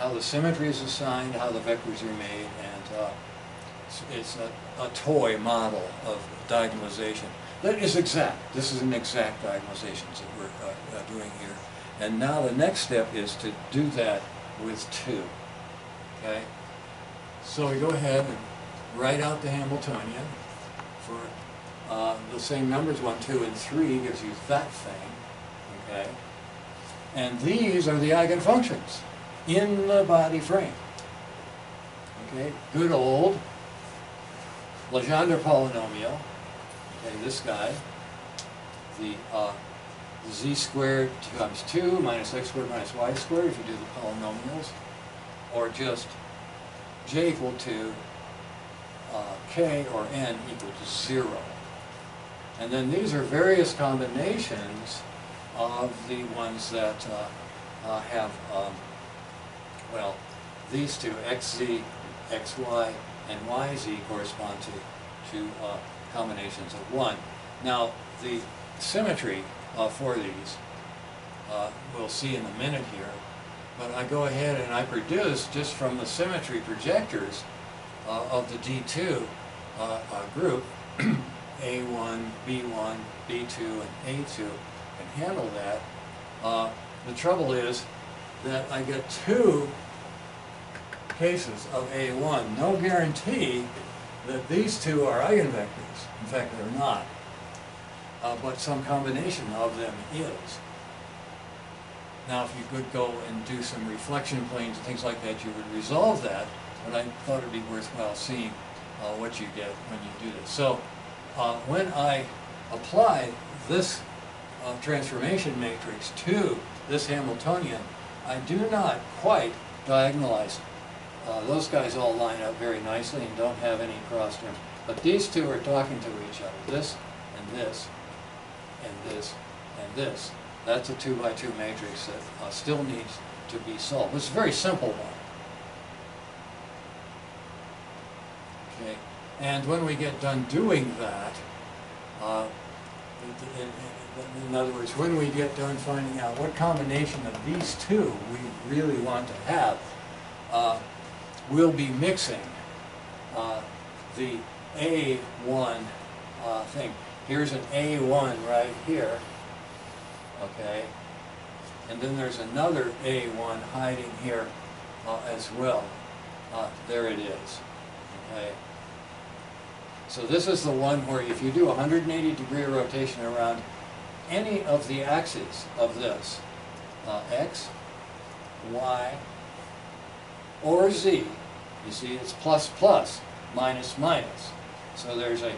how the symmetry is assigned, how the vectors are made, and uh, it's, it's a, a toy model of diagonalization. That is exact. This is an exact diagonalization that we're uh, uh, doing here. And now the next step is to do that with two. Okay? So we go ahead and write out the Hamiltonian for uh, the same numbers, one, two, and three gives you that thing. Okay? And these are the eigenfunctions in the body frame. Okay? Good old Legendre polynomial. Okay, this guy, the uh, z squared times two minus x squared minus y squared, if you do the polynomials, or just j equal to uh, k or n equal to zero. And then these are various combinations of the ones that uh, uh, have, um, well, these two, xz, xy, and yz correspond to, to uh, combinations of one. Now, the symmetry uh, for these, uh, we'll see in a minute here, but I go ahead and I produce, just from the symmetry projectors uh, of the D two uh, uh, group, A one, B one, B two, and A two, and handle that. Uh, the trouble is that I get two cases of A one. No guarantee that these two are eigenvectors. In fact, they're not. Uh, but some combination of them is. Now, if you could go and do some reflection planes and things like that, you would resolve that. But I thought it would be worthwhile seeing uh, what you get when you do this. So uh, when I apply this uh, transformation matrix to this Hamiltonian, I do not quite diagonalize it. Uh, those guys all line up very nicely and don't have any cross terms. But these two are talking to each other. This and this and this and this. That's a two by two matrix that uh, still needs to be solved. It's a very simple one. Okay. And when we get done doing that, uh, in, in other words, when we get done finding out what combination of these two we really want to have, uh, we'll be mixing uh, the A one uh, thing. Here's an A one right here, okay, and then there's another A one hiding here uh, as well. Uh, there it is. Okay. So this is the one where if you do one hundred eighty degree rotation around any of the axes of this, uh, X, Y, or Z. You see, it's plus plus, minus minus. So there's a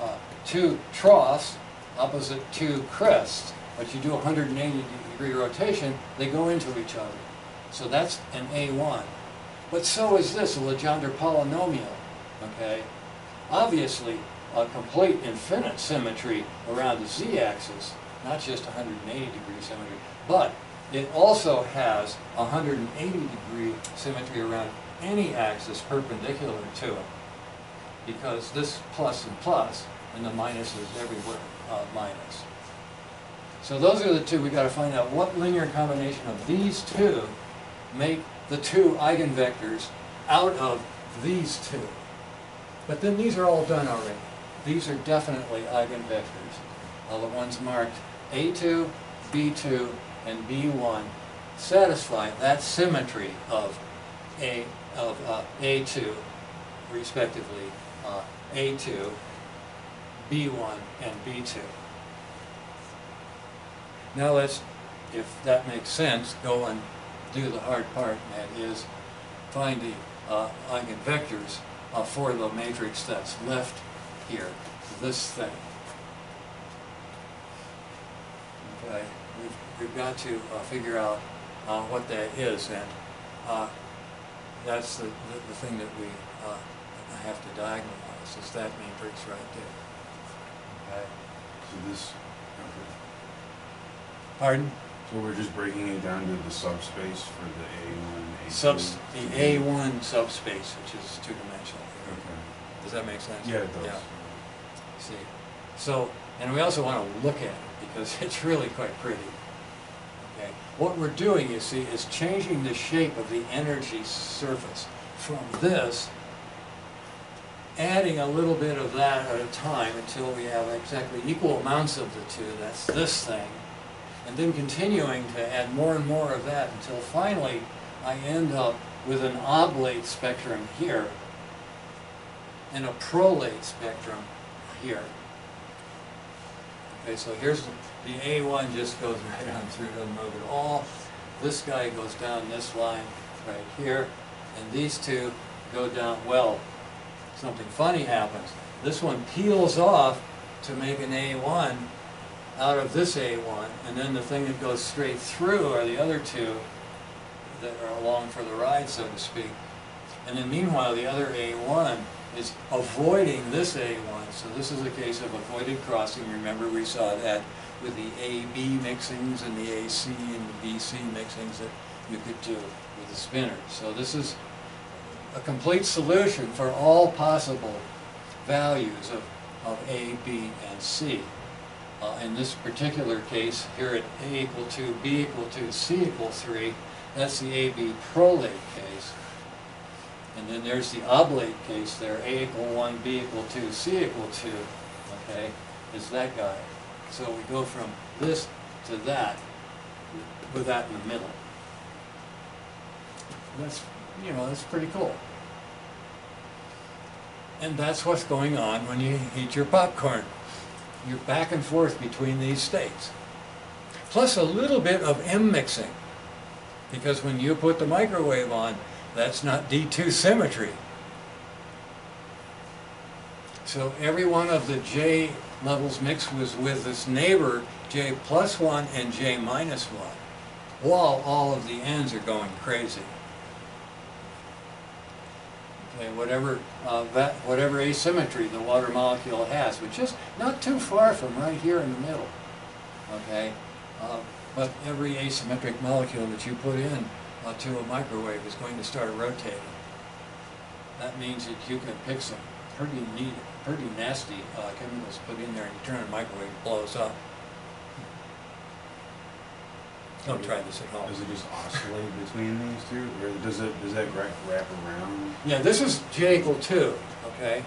uh, two troughs opposite two crests, but you do a one hundred eighty degree rotation, they go into each other. So that's an A one. But so is this, a Legendre polynomial, okay? Obviously, a complete infinite symmetry around the z-axis, not just one hundred eighty degree symmetry, but it also has one hundred eighty degree symmetry around any axis perpendicular to it, because this plus and plus, and the minus is everywhere uh, minus. So those are the two. We've got to find out what linear combination of these two make the two eigenvectors out of these two. But then these are all done already. These are definitely eigenvectors. All the ones marked A two, B two, and B one satisfy that symmetry of A of uh, A two, respectively, uh, A two, B one, and B two. Now let's, if that makes sense, go and do the hard part, and that is find the uh, eigenvectors uh, for the matrix that's left here, this thing. Okay, we've, we've got to uh, figure out uh, what that is, and uh, that's the, the, the thing that we uh, have to diagonalize, is that matrix right there. Okay. So this, okay. Pardon? So we're just breaking it down to the subspace for the A one, A two? Subs the A one subspace, which is two-dimensional. Okay. Does that make sense? Yeah, it does. Yeah. See. So, and we also want to look at it, because it's really quite pretty. Okay. What we're doing, you see, is changing the shape of the energy surface from this, adding a little bit of that at a time until we have exactly equal amounts of the two. That's this thing. And then continuing to add more and more of that until finally I end up with an oblate spectrum here and a prolate spectrum here. Okay, so here's the A one just goes right on through, doesn't move at all. This guy goes down this line right here, and these two go down. Well, something funny happens. This one peels off to make an A one out of this A one, and then the thing that goes straight through are the other two that are along for the ride, so to speak. And then meanwhile, the other A one is avoiding this A one, so this is a case of avoided crossing. Remember, we saw that with the A B mixings and the A C and the B C mixings that you could do with the spinner. So this is a complete solution for all possible values of, of A, B, and C. Uh, in this particular case, here at A equal two, B equal two, C equal three, that's the A B prolate case. And then there's the oblate case there, A equal one, B equal two, C equal two, okay, is that guy. So we go from this to that, with that in the middle. That's, you know, that's pretty cool. And that's what's going on when you eat your popcorn. You're back and forth between these states. Plus a little bit of M mixing, because when you put the microwave on, that's not D two symmetry. So every one of the J levels mixed was with this neighbor, J plus one and J minus one, while all of the N's are going crazy. Whatever, uh, that, whatever asymmetry the water molecule has, which is not too far from right here in the middle. Okay, uh, but every asymmetric molecule that you put in uh, to a microwave is going to start rotating. That means that you can pick some pretty neat, pretty nasty uh, chemicals put in there, and you turn the microwave, it blows up. Don't try this at home. Does it just oscillate between these two, or does it does that wrap, wrap around? Yeah, this is J equal two. Okay,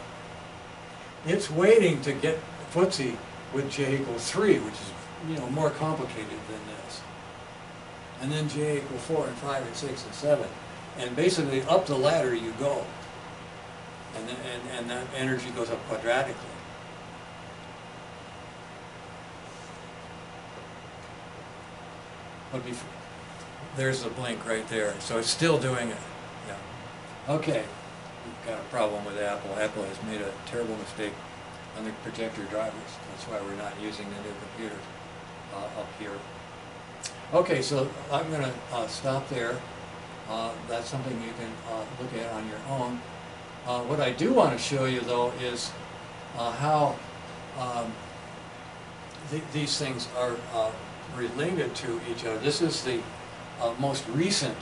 it's waiting to get footsie with J equal three, which is you know more complicated than this. And then J equal four and five and six and seven, and basically up the ladder you go, and then, and and that energy goes up quadratically. There's the blink right there, so it's still doing it. Yeah. Okay, we've got a problem with Apple. Apple has made a terrible mistake on the projector drivers. That's why we're not using the new computers uh, up here. Okay, so I'm going to uh, stop there. Uh, that's something you can uh, look at on your own. Uh, what I do want to show you, though, is uh, how um, th these things are uh, related to each other. This is the uh, most recent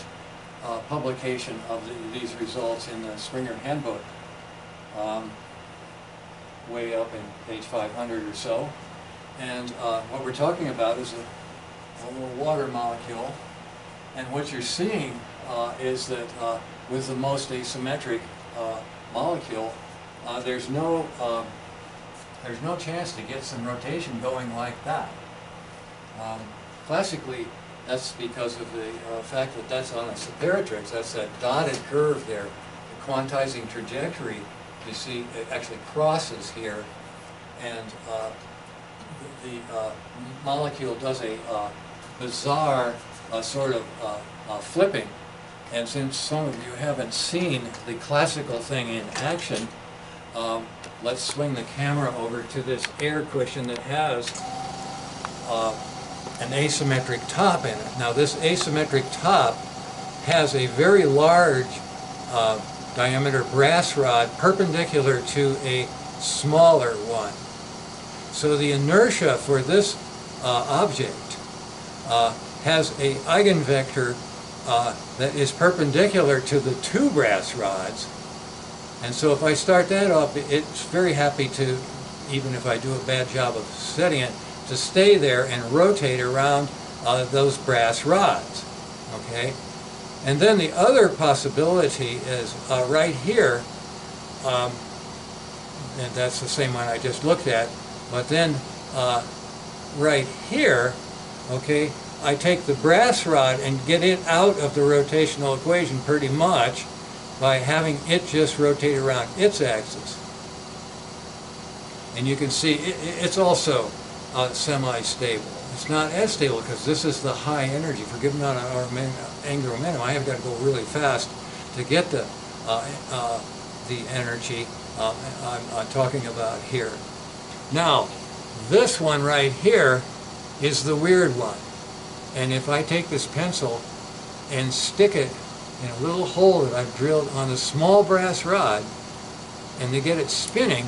uh, publication of the, these results in the Springer Handbook, um, way up in page five hundred or so. And uh, what we're talking about is a, a little water molecule. And what you're seeing uh, is that uh, with the most asymmetric uh, molecule, uh, there's no uh, there's no chance to get some rotation going like that. Um, classically, that's because of the uh, fact that that's on a separatrix. That's that dotted curve there. The quantizing trajectory, you see, it actually crosses here, and uh, the, the uh, molecule does a uh, bizarre Uh, sort of uh, uh, flipping. And since some of you haven't seen the classical thing in action, um, let's swing the camera over to this air cushion that has uh, an asymmetric top in it. Now this asymmetric top has a very large uh, diameter brass rod perpendicular to a smaller one. So the inertia for this uh, object uh, has a eigenvector uh, that is perpendicular to the two brass rods. And so if I start that up, it's very happy to, even if I do a bad job of setting it, to stay there and rotate around uh, those brass rods. Okay? And then the other possibility is uh, right here, um, and that's the same one I just looked at, but then uh, right here, okay, I take the brass rod and get it out of the rotational equation pretty much by having it just rotate around its axis. And you can see it, it's also uh, semi-stable. It's not as stable because this is the high energy. Forgive me on our angular momentum. I have got to go really fast to get the, uh, uh, the energy uh, I'm, I'm talking about here. Now, this one right here is the weird one. And if I take this pencil and stick it in a little hole that I've drilled on a small brass rod, and to get it spinning,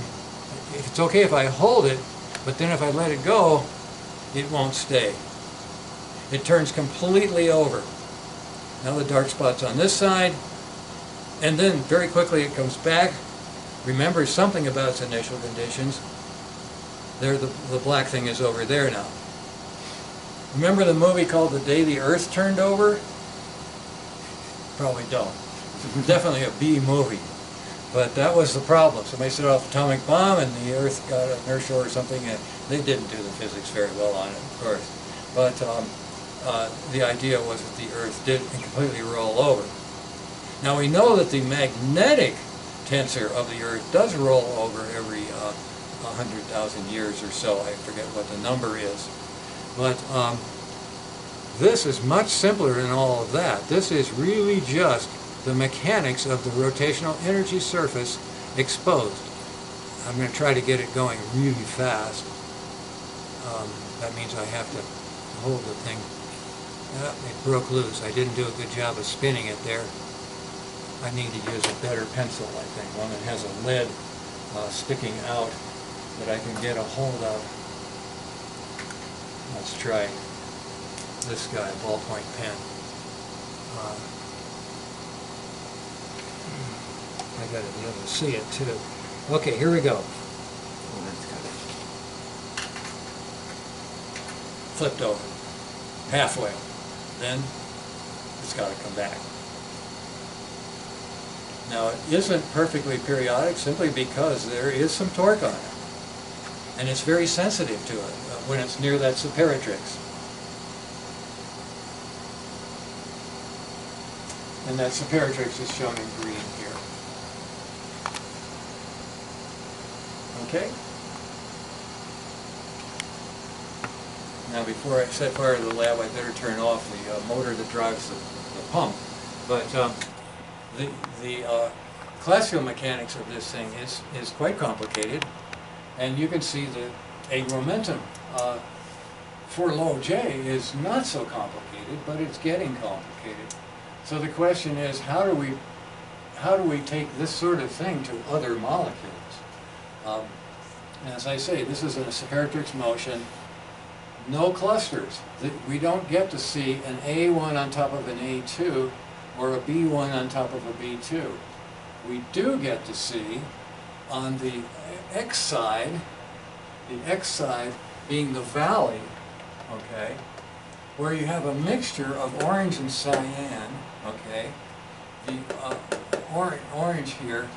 it's okay if I hold it, but then if I let it go, it won't stay. It turns completely over. Now the dark spot's on this side, and then very quickly it comes back, remembers something about its initial conditions. There, the, the black thing is over there now. Remember the movie called The Day the Earth Turned Over? Probably don't. Definitely a B movie. But that was the problem. Somebody set off an atomic bomb and the Earth got an inertia or something, and they didn't do the physics very well on it, of course. But um, uh, the idea was that the Earth did completely roll over. Now we know that the magnetic tensor of the Earth does roll over every uh, one hundred thousand years or so. I forget what the number is. But um, this is much simpler than all of that. This is really just the mechanics of the rotational energy surface exposed. I'm going to try to get it going really fast. Um, that means I have to hold the thing. Uh, it broke loose. I didn't do a good job of spinning it there. I need to use a better pencil, I think, one that has a lid uh, sticking out that I can get a hold of. Let's try this guy, ballpoint pen. Uh, I gotta be able to see it too. Okay, here we go. Oh, that's good. Flipped over, halfway. Then it's gotta come back. Now it isn't perfectly periodic simply because there is some torque on it. And it's very sensitive to it uh, when it's near that separatrix. And that separatrix is shown in green here. Okay? Now before I set fire to the lab, I better turn off the uh, motor that drives the, the pump. But um, the, the uh, classical mechanics of this thing is, is quite complicated, and you can see that a momentum uh, for low J is not so complicated, but it's getting complicated. So the question is, how do we, how do we take this sort of thing to other molecules? Um, as I say, this is a Sykes motion, no clusters. We don't get to see an A one on top of an A two or a B one on top of a B two. We do get to see on the X side, the X side being the valley, okay, where you have a mixture of orange and cyan, okay, the uh, or orange here,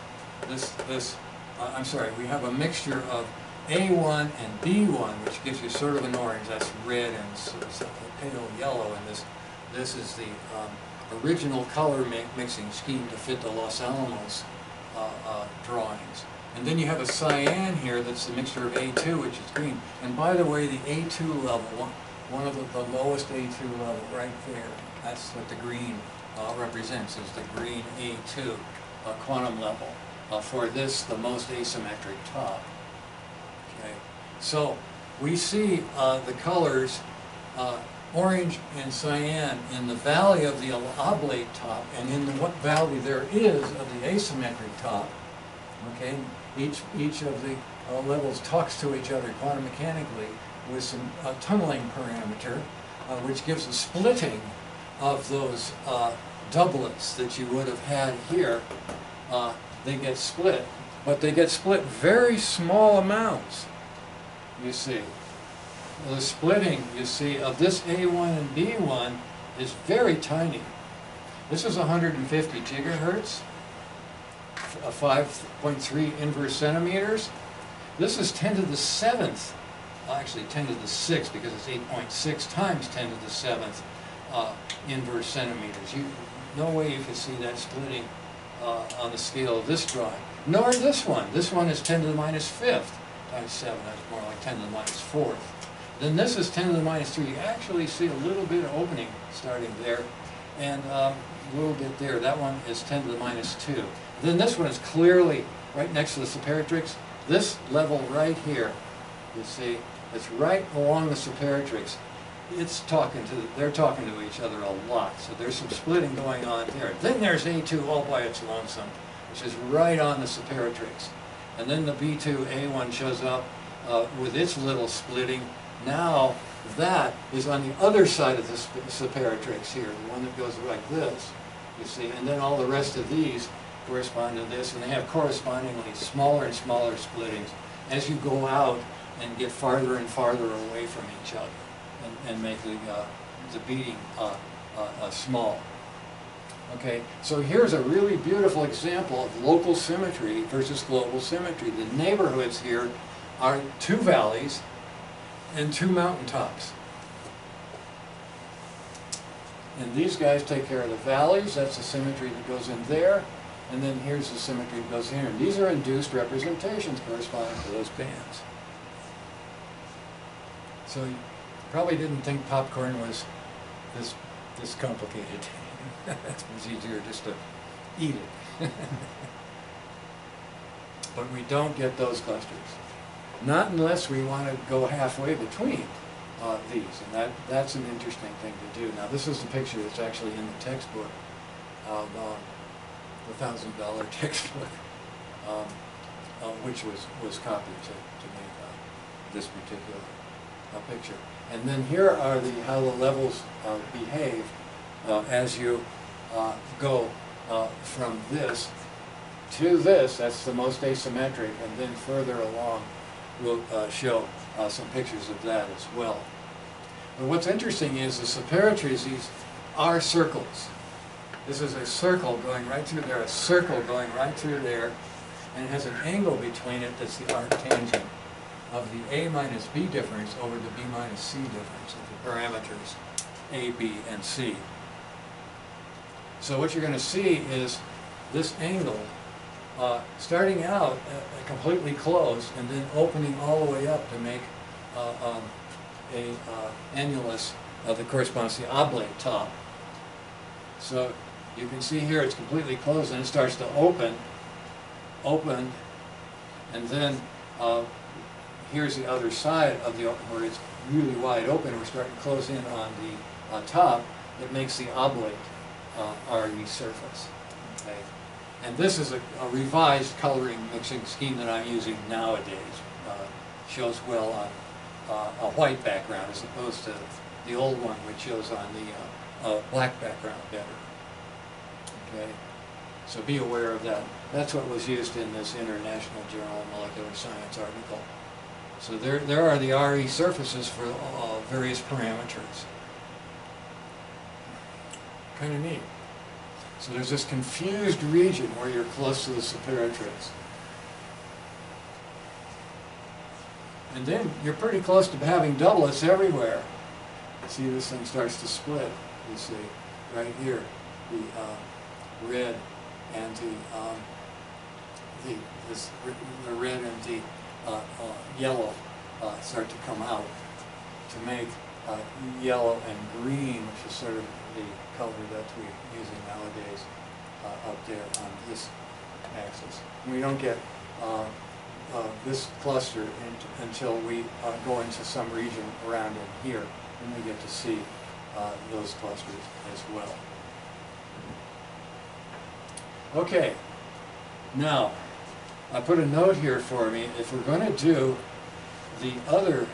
this, this, uh, I'm sorry, we have a mixture of A one and B one, which gives you sort of an orange, that's red and sort of pale yellow, and this, this is the um, original color mi mixing scheme to fit the Los Alamos uh, uh, drawings. And then you have a cyan here that's the mixture of A two, which is green. And by the way, the A two level, one, one of the, the lowest A two level right there, that's what the green uh, represents, is the green A two uh, quantum level. Uh, for this, the most asymmetric top. Okay. So we see uh, the colors uh, orange and cyan in the valley of the oblate top, and in the what valley there is of the asymmetric top. Okay, each each of the uh, levels talks to each other quantum mechanically with some uh, tunneling parameter, uh, which gives a splitting of those uh, doublets that you would have had here. Uh, they get split, but they get split very small amounts. You see, the splitting you see of this A one and B one is very tiny. This is one hundred fifty gigahertz. five point three inverse centimeters. This is ten to the seventh, actually ten to the sixth, because it's eight point six times ten to the seventh uh, inverse centimeters. You, no way you can see that splitting uh, on the scale of this drawing, nor this one. This one is ten to the minus fifth times seven, that's more like ten to the minus fourth. Then this is ten to the minus three. You actually see a little bit of opening starting there, and um, a little bit there. That one is ten to the minus two. Then this one is clearly right next to the Sykes. This level right here, you see, it's right along the Sykes. It's talking to, they're talking to each other a lot, so there's some splitting going on there. Then there's A two all by its lonesome, which is right on the Sykes. And then the B two, A one shows up uh, with its little splitting. Now that is on the other side of the Sykes here, the one that goes like this, you see, and then all the rest of these correspond to this, and they have correspondingly smaller and smaller splittings as you go out and get farther and farther away from each other, and, and make the, uh, the beating uh, uh, uh, small. Okay, so here's a really beautiful example of local symmetry versus global symmetry. The neighborhoods here are two valleys and two mountaintops. And these guys take care of the valleys, that's the symmetry that goes in there. And then here's the symmetry that goes here. And these are induced representations corresponding to those bands. So you probably didn't think popcorn was this, this complicated. It was easier just to eat it. But we don't get those clusters. Not unless we want to go halfway between uh, these. And that, that's an interesting thing to do. Now this is the picture that's actually in the textbook. Uh, the, The thousand dollar textbook, um, uh, which was was copied to, to make uh, this particular uh, picture. And then here are the how the levels uh, behave uh, as you uh, go uh, from this to this. That's the most asymmetric, and then further along, we'll uh, show uh, some pictures of that as well. But what's interesting is the Sykes, these are circles. This is a circle going right through there, a circle going right through there, and it has an angle between it that's the arctangent of the A minus B difference over the B minus C difference of the parameters A, B, and C. So what you're going to see is this angle uh, starting out uh, completely closed and then opening all the way up to make uh, um, an uh, annulus uh, that corresponds to the oblate top. So You can see here it's completely closed and it starts to open, open, and then uh, here's the other side of the open where it's really wide open. We're starting to close in on the uh, top. It makes the oblate uh, R E surface. Okay? And this is a, a revised coloring mixing scheme that I'm using nowadays. Uh, shows well on uh, a white background as opposed to the old one, which shows on the uh, uh, black background better. Okay, so be aware of that. That's what was used in this International Journal of Molecular Science article. So there, there are the R E surfaces for uh, various parameters. Kind of neat. So there's this confused region where you're close to the separatrix. And then you're pretty close to having doublets everywhere. See, this thing starts to split, you see, right here. The uh, red and the, um, the, this, the red and the uh, uh, yellow uh, start to come out to make uh, yellow and green, which is sort of the color that we're using nowadays uh, up there on this axis. We don't get uh, uh, this cluster in until we uh, go into some region around it here, and we get to see uh, those clusters as well. Okay, now I put a note here for me. If we're going to do the other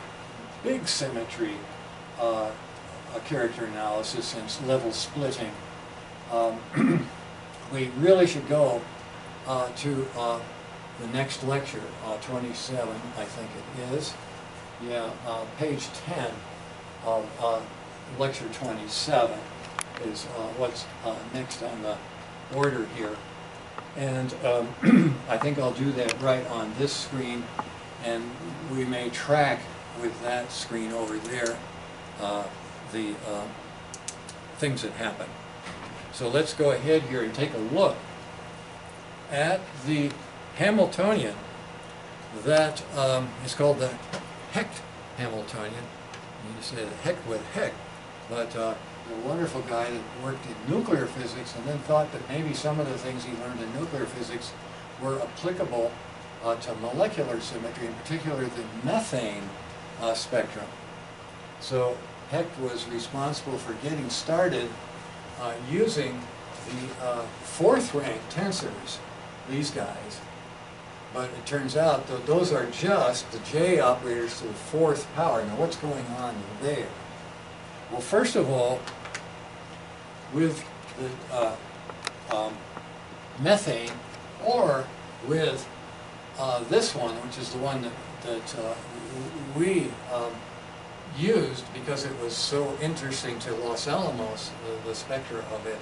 big symmetry uh, character analysis and level splitting, um, we really should go uh, to uh, the next lecture, uh, twenty-seven, I think it is. Yeah, uh, page ten of uh, lecture twenty-seven is uh, what's uh, next on the order here, and um, I think I'll do that right on this screen, and we may track with that screen over there uh, the uh, things that happen. So let's go ahead here and take a look at the Hamiltonian that um, is called the Hecht Hamiltonian. You say the Hecht with Hecht, but uh, a wonderful guy that worked in nuclear physics and then thought that maybe some of the things he learned in nuclear physics were applicable uh, to molecular symmetry, in particular the methane uh, spectrum. So Hecht was responsible for getting started uh, using the uh, fourth rank tensors, these guys. But it turns out that those are just the J operators to the fourth power. Now what's going on there? Well, first of all, with the uh, um, methane, or with uh, this one, which is the one that, that uh, we um, used because it was so interesting to Los Alamos, the, the spectra of it,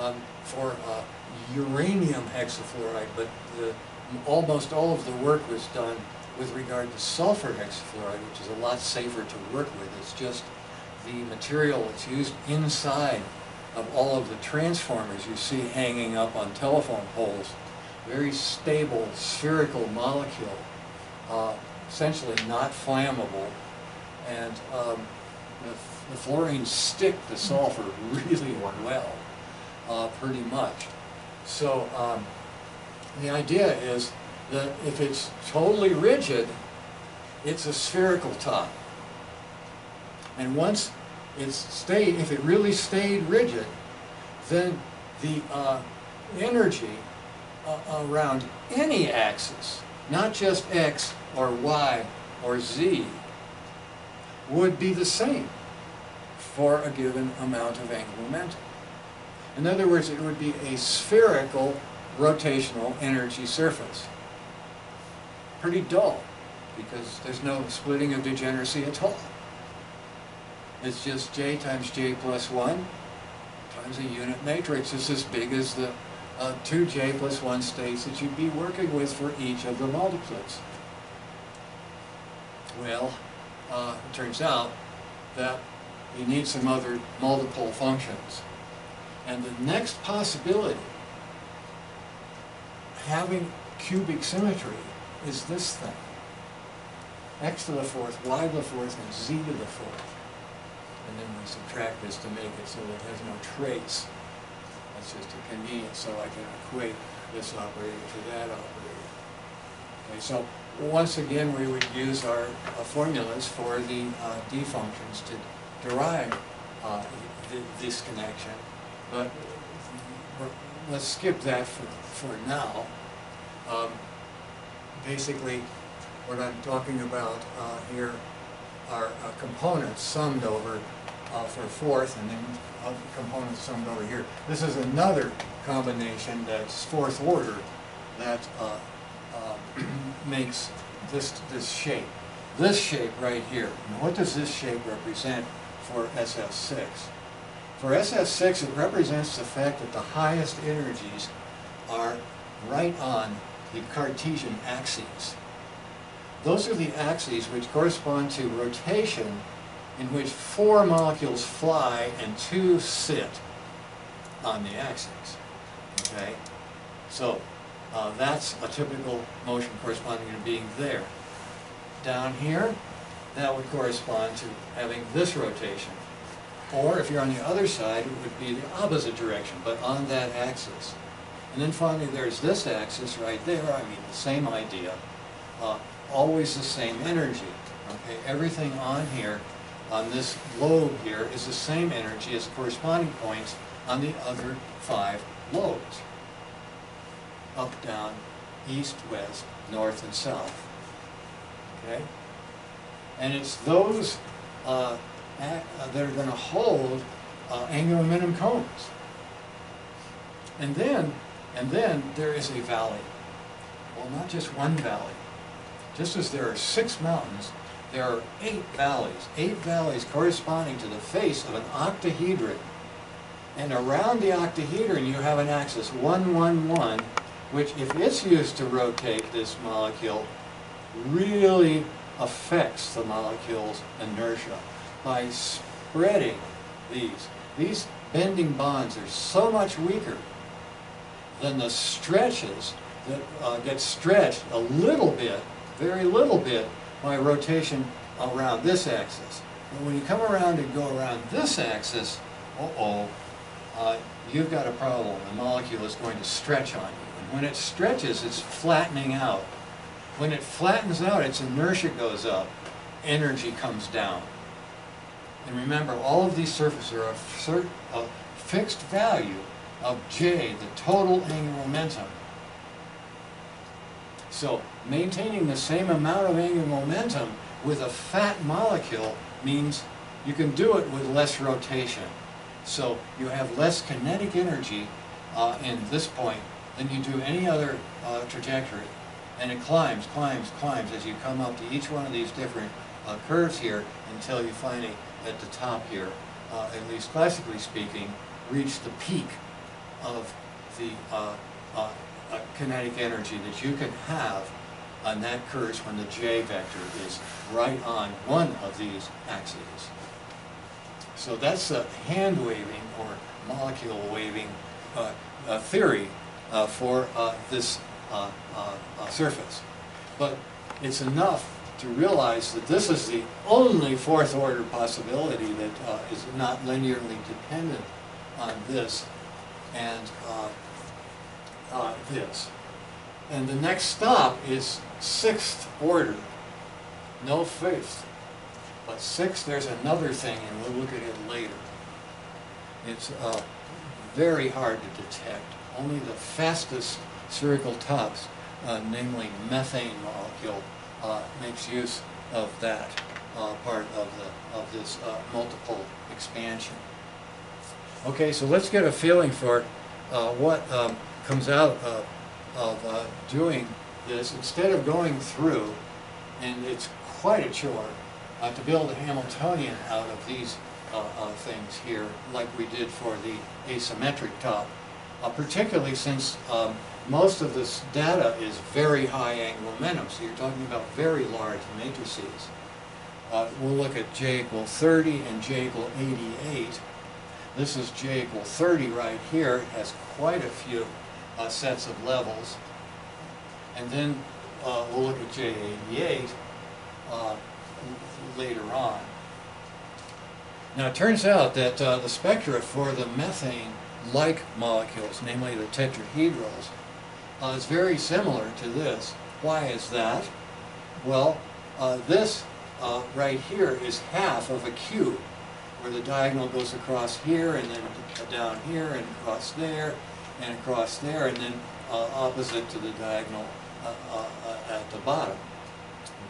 um, for uh, uranium hexafluoride, but the, almost all of the work was done with regard to sulfur hexafluoride, which is a lot safer to work with. It's just the material that's used inside of all of the transformers you see hanging up on telephone poles. Very stable, spherical molecule, uh, essentially not flammable. And um, the, the fluorine stick the sulfur really well, uh, pretty much. So um, the idea is that if it's totally rigid, it's a spherical top. And once it's stayed, if it really stayed rigid, then the uh, energy uh, around any axis, not just X or Y or Z, would be the same for a given amount of angular momentum. In other words, it would be a spherical rotational energy surface. Pretty dull, because there's no splitting of degeneracy at all. It's just J times J plus one times a unit matrix. It's as big as the uh, two J plus one states that you'd be working with for each of the multiplets. Well, uh, it turns out that you need some other multiple functions. And the next possibility, having cubic symmetry, is this thing. X to the fourth, Y to the fourth, and Z to the fourth. And then we subtract this to make it so that it has no trace. It's just a convenience, so I can equate this operator to that operator. Okay, so once again, we would use our uh, formulas for the uh, D functions to derive uh, th this connection, but let's skip that for, for now. Um, basically, what I'm talking about uh, here are uh, components summed over uh, for fourth, and then other components summed over here. This is another combination that's fourth order that uh, uh, makes this, this shape. This shape right here. Now, what does this shape represent for S F six? For S F six, it represents the fact that the highest energies are right on the Cartesian axes. Those are the axes which correspond to rotation in which four molecules fly and two sit on the axis. Okay? So uh, that's a typical motion corresponding to being there. Down here, that would correspond to having this rotation. Or if you're on the other side, it would be the opposite direction, but on that axis. And then finally, there's this axis right there. I mean, the same idea. Uh, always the same energy. Okay? Everything on here, on this lobe here, is the same energy as corresponding points on the other five lobes. Up, down, east, west, north, and south. Okay? And it's those uh, that are going to hold uh, angular momentum cones. And then, and then there is a valley. Well, not just one valley. Just as there are six mountains, there are eight valleys, eight valleys corresponding to the face of an octahedron. And around the octahedron, you have an axis, one one one, which, if it's used to rotate this molecule, really affects the molecule's inertia by spreading these. These bending bonds are so much weaker than the stretches that uh, get stretched a little bit, very little bit, by rotation around this axis. And when you come around and go around this axis, uh-oh, uh, you've got a problem. The molecule is going to stretch on you. And when it stretches, it's flattening out. When it flattens out, its inertia goes up. Energy comes down. And remember, all of these surfaces are a, a fixed value of J, the total angular momentum. So maintaining the same amount of angular momentum with a fat molecule means you can do it with less rotation. So you have less kinetic energy uh, in this point than you do any other uh, trajectory. And it climbs, climbs, climbs as you come up to each one of these different uh, curves here until you finally, at the top here, uh, at least classically speaking, reach the peak of the uh, uh, Uh, kinetic energy that you can have on that curve when the J vector is right on one of these axes. So that's a hand waving or molecule waving uh, uh, theory uh, for uh, this uh, uh, uh, surface. But it's enough to realize that this is the only fourth order possibility that uh, is not linearly dependent on this and uh, Uh, this. And the next stop is sixth order. No fifth. But sixth, there's another thing, and we'll look at it later. It's uh, very hard to detect. Only the fastest spherical tops, uh, namely methane molecule, uh, makes use of that uh, part of, the, of this uh, multiple expansion. Okay, so let's get a feeling for uh, what um, comes out of, of uh, doing this, instead of going through, and it's quite a chore, uh, to build a Hamiltonian out of these uh, uh, things here, like we did for the asymmetric top, uh, particularly since um, most of this data is very high angular momentum, so you're talking about very large matrices. Uh, we'll look at J equal thirty and J equal eighty-eight. This is J equal thirty right here. It has quite a few Uh, sets of levels, and then uh, we'll look at J eighty-eight uh, later on. Now it turns out that uh, the spectra for the methane like molecules, namely the tetrahedrals, uh, is very similar to this. Why is that? Well, uh, this uh, right here is half of a cube, where the diagonal goes across here, and then down here, and across there, and across there, and then uh, opposite to the diagonal uh, uh, uh, at the bottom.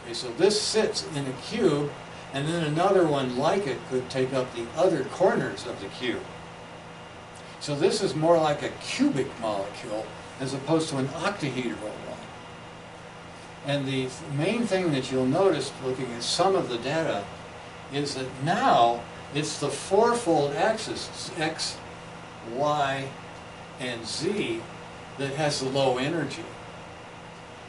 Okay, so this sits in a cube, and then another one like it could take up the other corners of the cube. So this is more like a cubic molecule as opposed to an octahedral one. And the main thing that you'll notice looking at some of the data is that now it's the fourfold axis, X, Y, and Z, that has the low energy.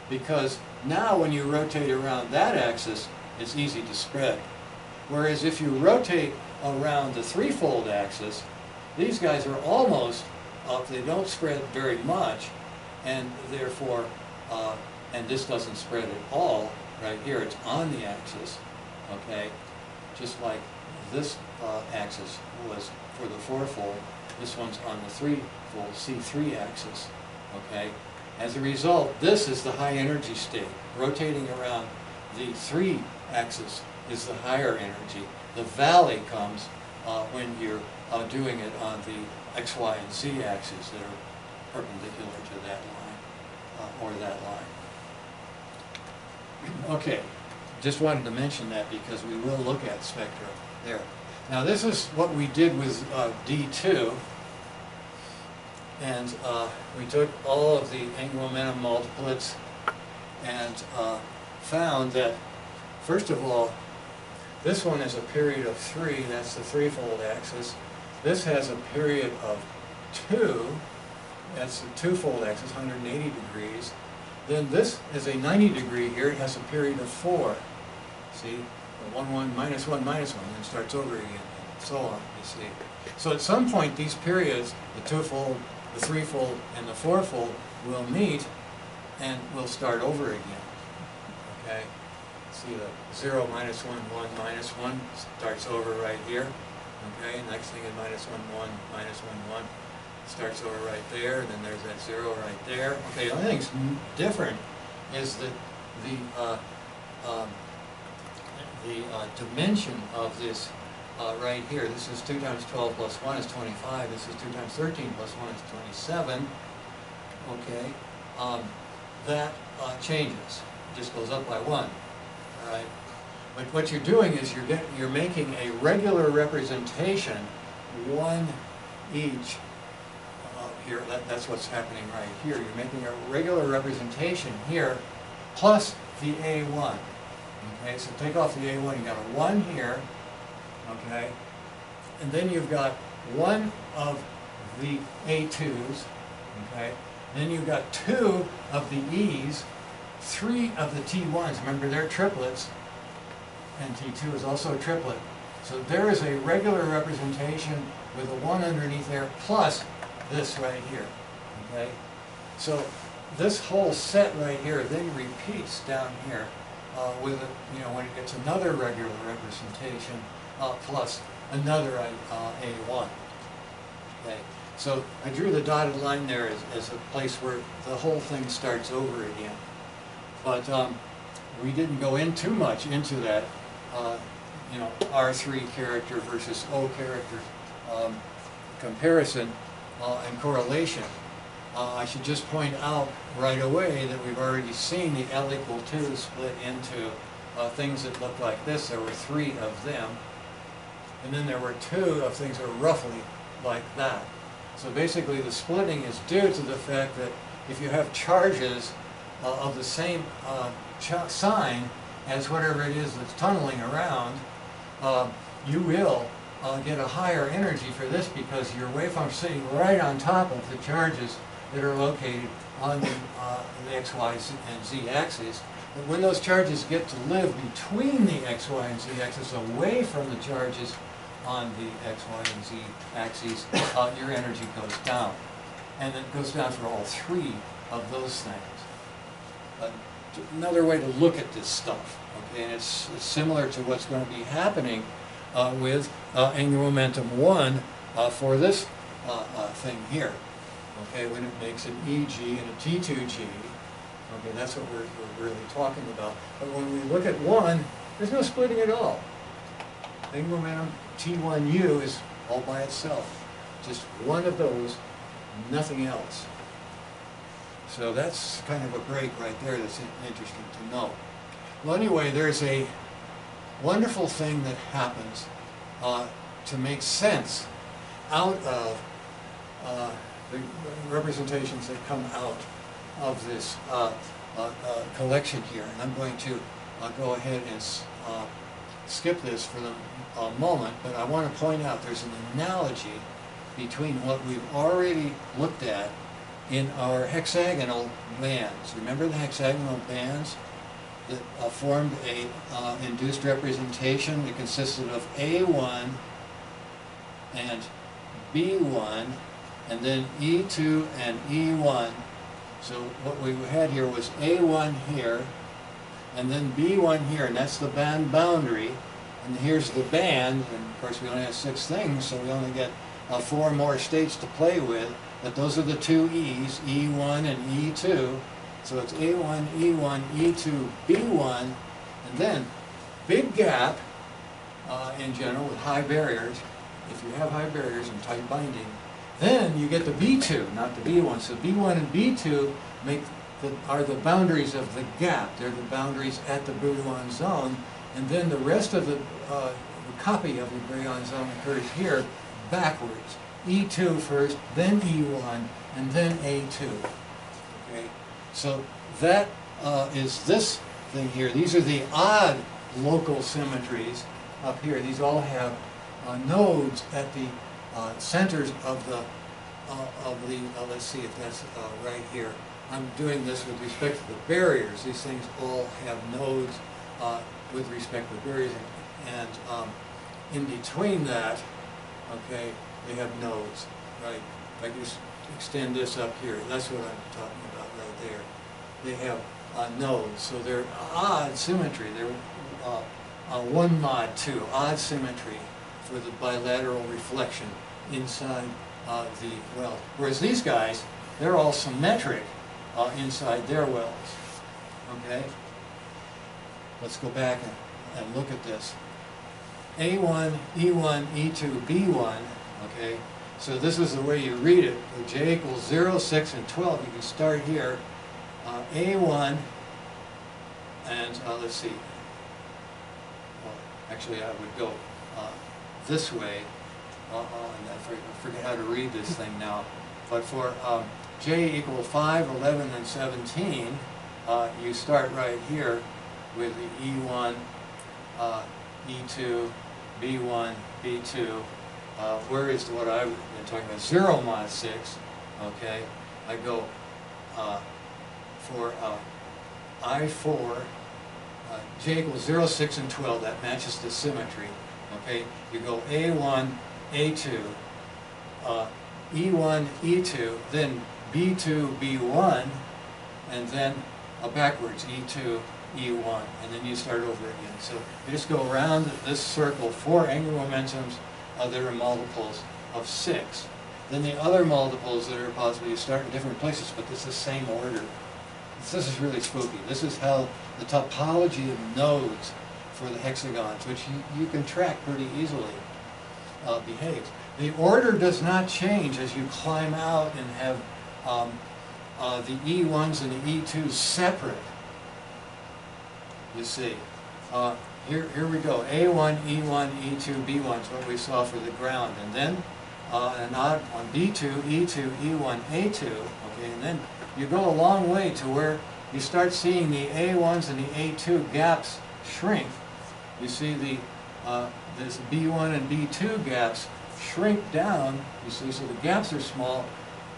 Because now when you rotate around that axis, it's easy to spread. Whereas if you rotate around the threefold axis, these guys are almost up, they don't spread very much, and therefore, uh, and this doesn't spread at all, right here, it's on the axis, okay? Just like this uh, axis was for the fourfold, this one's on the threefold, C three axis, okay? As a result, this is the high energy state. Rotating around the three axis is the higher energy. The valley comes uh, when you're Uh, doing it on the X, Y, and Z axes that are perpendicular to that line, uh, or that line. Okay, just wanted to mention that because we will look at spectra there. Now this is what we did with uh, D two, and uh, we took all of the angular momentum multiplets and uh, found that, first of all, this one is a period of three, that's the threefold axis. This has a period of two, that's the twofold axis, one hundred eighty degrees. Then this is a ninety degree here, it has a period of four. See, one, one, minus one, minus one, and starts over again, and so on, you see. So at some point these periods, the twofold, the threefold, and the fourfold, will meet and will start over again, okay? See the zero, minus one, one, minus one starts over right here. Okay, next thing is minus one, one, minus one, one. Starts over right there, and then there's that zero right there. Okay, the only thing's different is that the, uh, um, the uh, dimension of this uh, right here, this is two times twelve plus one is twenty-five, this is two times thirteen plus one is twenty-seven. Okay, um, that uh, changes, it just goes up by one. Right. But what you're doing is you're, get, you're making a regular representation, one each uh, here. That, that's what's happening right here. You're making a regular representation here plus the A one. Okay, so take off the A one. You've got a one here, okay, and then you've got one of the A twos, okay, then you've got two of the E's, three of the T ones, remember they're triplets, and T two is also a triplet. So there is a regular representation with a one underneath there, plus this right here, okay? So this whole set right here then repeats down here uh, with, a, you know, when it gets another regular representation uh, plus another uh, A one, okay? So I drew the dotted line there as, as a place where the whole thing starts over again. But um, we didn't go in too much into that, uh, you know, R three character versus O character um, comparison uh, and correlation. Uh, I should just point out right away that we've already seen the L equal two split into uh, things that look like this. There were three of them. And then there were two of things that were roughly like that. So basically the splitting is due to the fact that if you have charges Uh, of the same uh, ch sign as whatever it is that's tunneling around, uh, you will uh, get a higher energy for this because your waveform's sitting right on top of the charges that are located on the, uh, the X, Y, and Z axis. But when those charges get to live between the X, Y, and Z axis, away from the charges on the X, Y, and Z axes, uh, your energy goes down. And it goes down for all three of those things. Another way to look at this stuff, okay, and it's, it's similar to what's going to be happening uh, with uh, angular momentum one uh, for this uh, uh, thing here. Okay, when it makes an E G and a T two G, okay, that's what we're, we're really talking about. But when we look at one, there's no splitting at all. Angular momentum T one U is all by itself. Just one of those, nothing else. So that's kind of a break right there that's interesting to know. Well, anyway, there's a wonderful thing that happens uh, to make sense out of uh, the representations that come out of this uh, uh, uh, collection here. And I'm going to uh, go ahead and uh, skip this for the uh, moment, but I want to point out there's an analogy between what we've already looked at in our hexagonal bands. Remember the hexagonal bands that uh, formed an uh, induced representation that consisted of A one and B one and then E two and E one. So what we had here was A one here and then B one here, and that's the band boundary, and here's the band, and of course we only have six things, so we only get uh, four more states to play with, but those are the two E's, E one and E two, so it's A one, E one, E two, B one, and then big gap uh, in general with high barriers. If you have high barriers and tight binding, then you get the B two, not the B one. So B one and B two make the, are the boundaries of the gap. They're the boundaries at the Brillouin zone, and then the rest of the, uh, the copy of the Brillouin zone occurs here backwards. E two first, then E one, and then A two. Okay, so that uh, is this thing here. These are the odd local symmetries up here. These all have uh, nodes at the uh, centers of the uh, of the. Uh, let's see if that's uh, right here. I'm doing this with respect to the barriers. These things all have nodes uh, with respect to the barriers, and um, in between that, okay, they have nodes, right? If I can just extend this up here, that's what I'm talking about right there. They have uh, nodes, so they're odd symmetry. They're uh, uh, one mod two, odd symmetry for the bilateral reflection inside uh, the well. Whereas these guys, they're all symmetric uh, inside their wells, okay? Let's go back and, and look at this. A one, E one, E two, B one. Okay, so this is the way you read it. For J equals zero, six, and twelve, you can start here. Uh, A one, and uh, let's see. Well, actually, I would go uh, this way. Uh-oh, and I forget how to read this thing now. But for um, J equal five, eleven, and seventeen, uh, you start right here with the E one, uh, E two, B one, B two. Uh, where is what I've been talking about? Zero mod six. Okay, I go uh, for uh, I four, uh, J equals zero, six, and twelve. That matches the symmetry. Okay, you go A one, A two, uh, E one, E two, then B two, B one, and then uh, backwards E two, E one, and then you start over again. So you just go around this circle. Four angular momentums. Uh, there are multiples of six. Then the other multiples that are possible, you start in different places, but it's the same order. This, this is really spooky. This is how the topology of nodes for the hexagons, which you, you can track pretty easily, uh, behaves. The order does not change as you climb out and have um, uh, the E ones and the E twos separate. You see. Uh, Here, here we go. A one, E one, E two, B one is what we saw for the ground, and then uh, an odd one, B two, E two, E one, A two. Okay, and then you go a long way to where you start seeing the A ones and the A two gaps shrink. You see the uh, this B one and B two gaps shrink down. You see, so the gaps are small,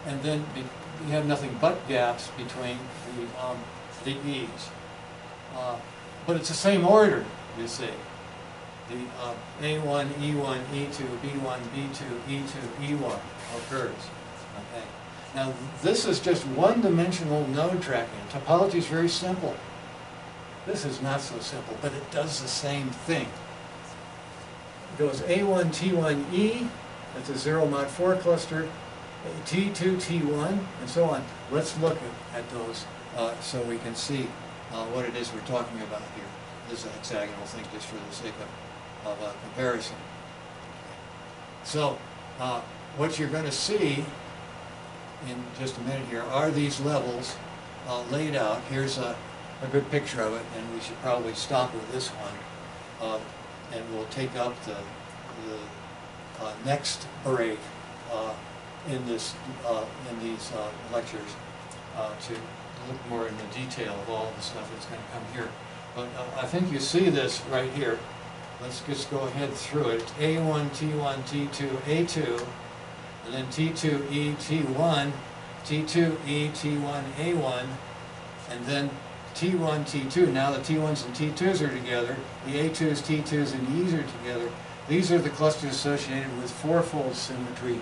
and then be, you have nothing but gaps between the um, the E's. Uh, but it's the same order. You see, the uh, A one, E one, E two, B one, B two, E two, E one occurs. Okay. Now this is just one-dimensional node tracking. Topology is very simple. This is not so simple, but it does the same thing. It goes A one, T one, E, That's a zero mod four cluster, T two, T one, and so on. Let's look at, at those uh, so we can see uh, what it is we're talking about here. This is an hexagonal thing just for the sake of, of uh, comparison. So uh, what you're going to see in just a minute here are these levels uh, laid out. Here's a, a good picture of it, and we should probably stop with this one. Uh, and we'll take up the, the uh, next break uh, in, this, uh, in these uh, lectures uh, to look more in the detail of all the stuff that's going to come here. But uh, I think you see this right here. Let's just go ahead through it. A one, T one, T two, A two, and then T two E, T one, T two E, T one, A one, and then T one, T two. Now the T ones and T twos are together. The A twos, T twos, and E's are together. These are the clusters associated with fourfold symmetry,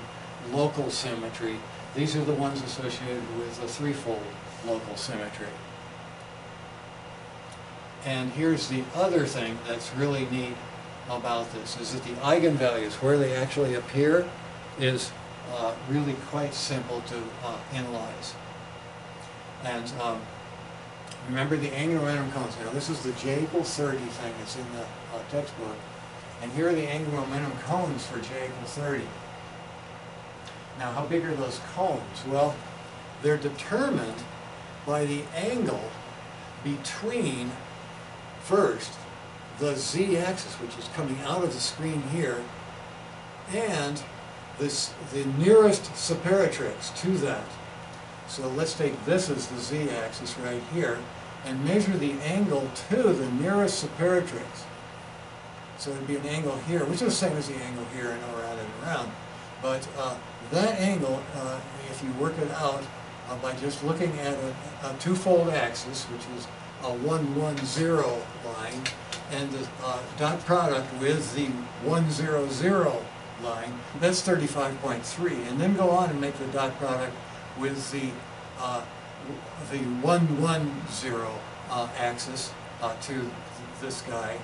local symmetry. These are the ones associated with a threefold local symmetry. And here's the other thing that's really neat about this, is that the eigenvalues, where they actually appear, is uh, really quite simple to uh, analyze. And um, remember the angular momentum cones. Now this is the J equals thirty thing that's in the uh, textbook. And here are the angular momentum cones for J equals thirty. Now how big are those cones? Well, they're determined by the angle between, first, the z-axis, which is coming out of the screen here, and this, the nearest separatrix to that. So let's take this as the z-axis right here and measure the angle to the nearest separatrix. So it would be an angle here, which is the same as the angle here and around and around. But uh, that angle, uh, if you work it out uh, by just looking at a, a two-fold axis, which is a one one zero line, and the uh, dot product with the one zero zero line, that's thirty-five point three. And then go on and make the dot product with the uh, the one one zero uh, axis uh, to th this guy.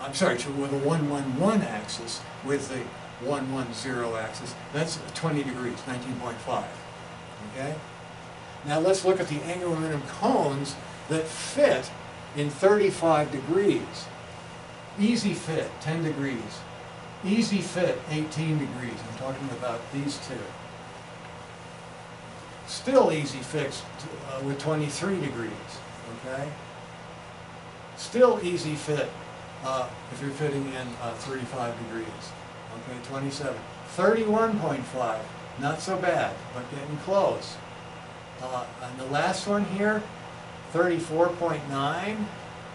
I'm sorry, to, with the one one one axis with the one one zero axis. That's twenty degrees, nineteen point five. Okay. Now let's look at the angular momentum cones that fit in thirty-five degrees. Easy fit, ten degrees. Easy fit, eighteen degrees. I'm talking about these two. Still easy fits uh, with twenty-three degrees, okay? Still easy fit uh, if you're fitting in uh, thirty-five degrees, okay, twenty-seven. thirty-one point five, not so bad, but getting close. Uh, and the last one here, thirty-four point nine,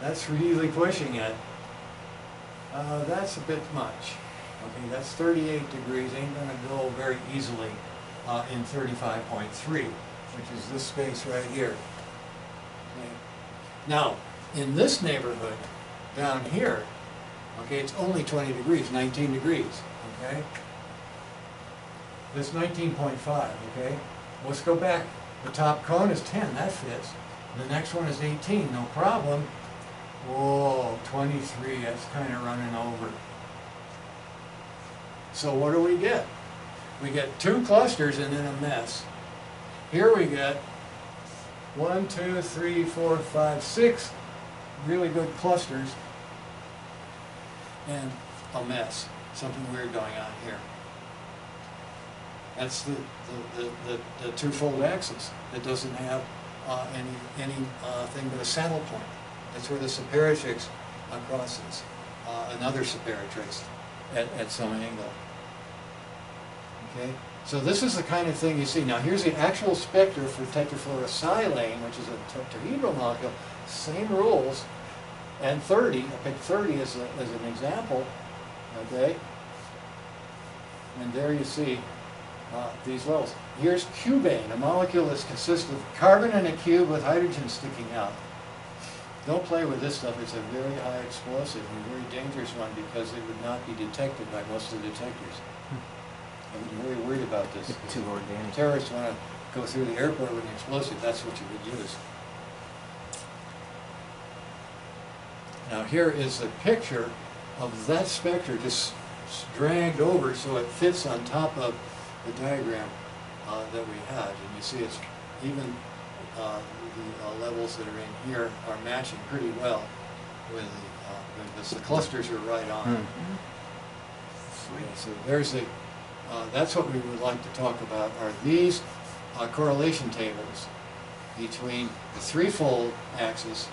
that's really pushing it. Uh, that's a bit much. Okay, that's thirty-eight degrees, ain't gonna go very easily uh, in thirty-five point three, which is this space right here. Okay. Now, in this neighborhood down here, okay, it's only twenty degrees, nineteen degrees, okay? This nineteen point five, okay? Let's go back. The top cone is ten, that fits. The next one is eighteen, no problem. Whoa, twenty-three, that's kind of running over. So what do we get? We get two clusters and then a mess. Here we get one, two, three, four, five, six really good clusters and a mess. Something weird going on here. That's the, the, the, the, the two-fold axis that doesn't have Uh, any, any uh, thing but a saddle point. That's where the separatrix uh, crosses, uh, another separatrix at, at some angle. Okay? So this is the kind of thing you see. Now here's the actual spectra for tetrafluorosilane, which is a tetrahedral molecule, same rules, and thirty, I picked thirty as, a, as an example, okay? And there you see Uh, these levels. Here's cubane, a molecule that consists of carbon in a cube with hydrogen sticking out. Don't play with this stuff. It's a very high explosive and a very dangerous one because it would not be detected by most of the detectors. I'm very worried about this. It's too organic. Terrorists want to go through the airport with an explosive. That's what you would use. Now here is a picture of that spectra, just dragged over so it fits on top of the diagram uh, that we had. And you see it's even uh, the uh, levels that are in here are matching pretty well with the, uh, the, the clusters are right on. Mm-hmm. Sweet. Yeah, so there's a, uh, that's what we would like to talk about, are these uh, correlation tables between the threefold axis.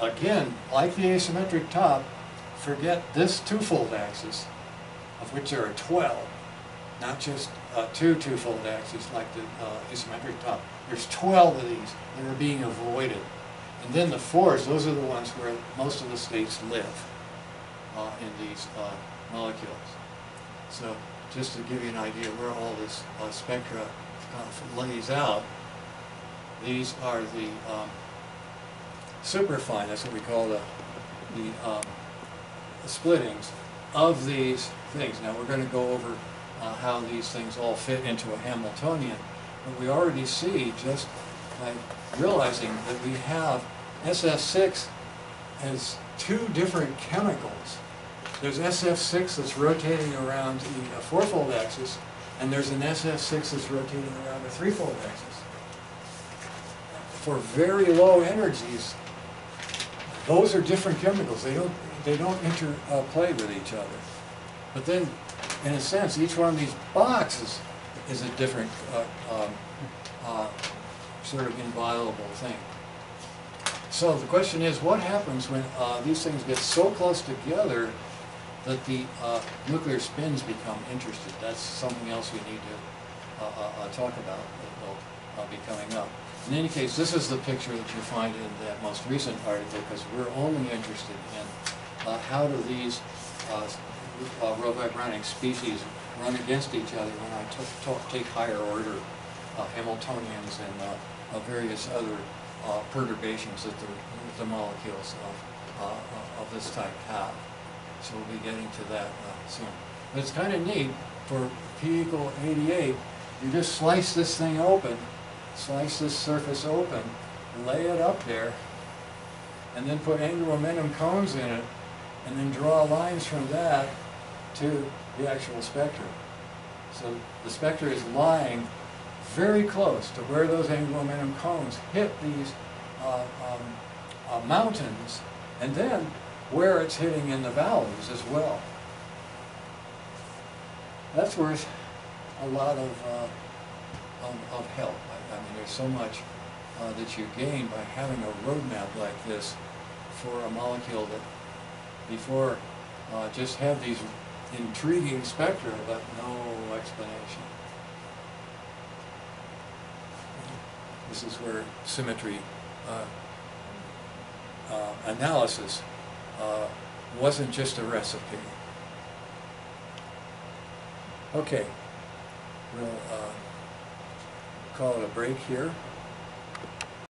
Again, like the asymmetric top, forget this twofold axis, of which there are twelve, not just uh, two twofold axes like the uh, asymmetric top. There's twelve of these that are being avoided. And then the fours, those are the ones where most of the states live uh, in these uh, molecules. So just to give you an idea where all this uh, spectra uh, lays out, these are the um, superfine, that's what we call the, the um, splittings of these things. Now we're going to go over uh, how these things all fit into a Hamiltonian, but we already see, just by realizing that we have S F six as two different chemicals. There's S F six that's rotating around the fourfold axis, and there's an S F six that's rotating around the threefold axis. For very low energies, those are different chemicals. They don't they don't interplay uh, with each other. But then, in a sense, each one of these boxes is a different uh, um, uh, sort of inviolable thing. So the question is, what happens when uh, these things get so close together that the uh, nuclear spins become interested? That's something else we need to uh, uh, talk about that will uh, be coming up. In any case, this is the picture that you find in that most recent article, because we're only interested in uh, how do these uh, uh, rovibronic species run against each other when I t t take higher order uh, Hamiltonians and uh, uh, various other uh, perturbations that the, the molecules of, uh, of this type have. So we'll be getting to that uh, soon. But it's kind of neat. For P equal eighty-eight, you just slice this thing open. Slice this surface open, lay it up there, and then put angular momentum cones in it, and then draw lines from that to the actual spectrum. So the spectra is lying very close to where those angular momentum cones hit these uh, um, uh, mountains, and then where it's hitting in the valleys as well. That's worth a lot of, uh, of, of help. I mean, there's so much uh, that you gain by having a roadmap like this for a molecule that before uh, just had these intriguing spectra, but no explanation. This is where symmetry uh, uh, analysis uh, wasn't just a recipe. Okay. We'll, uh, call it a break here.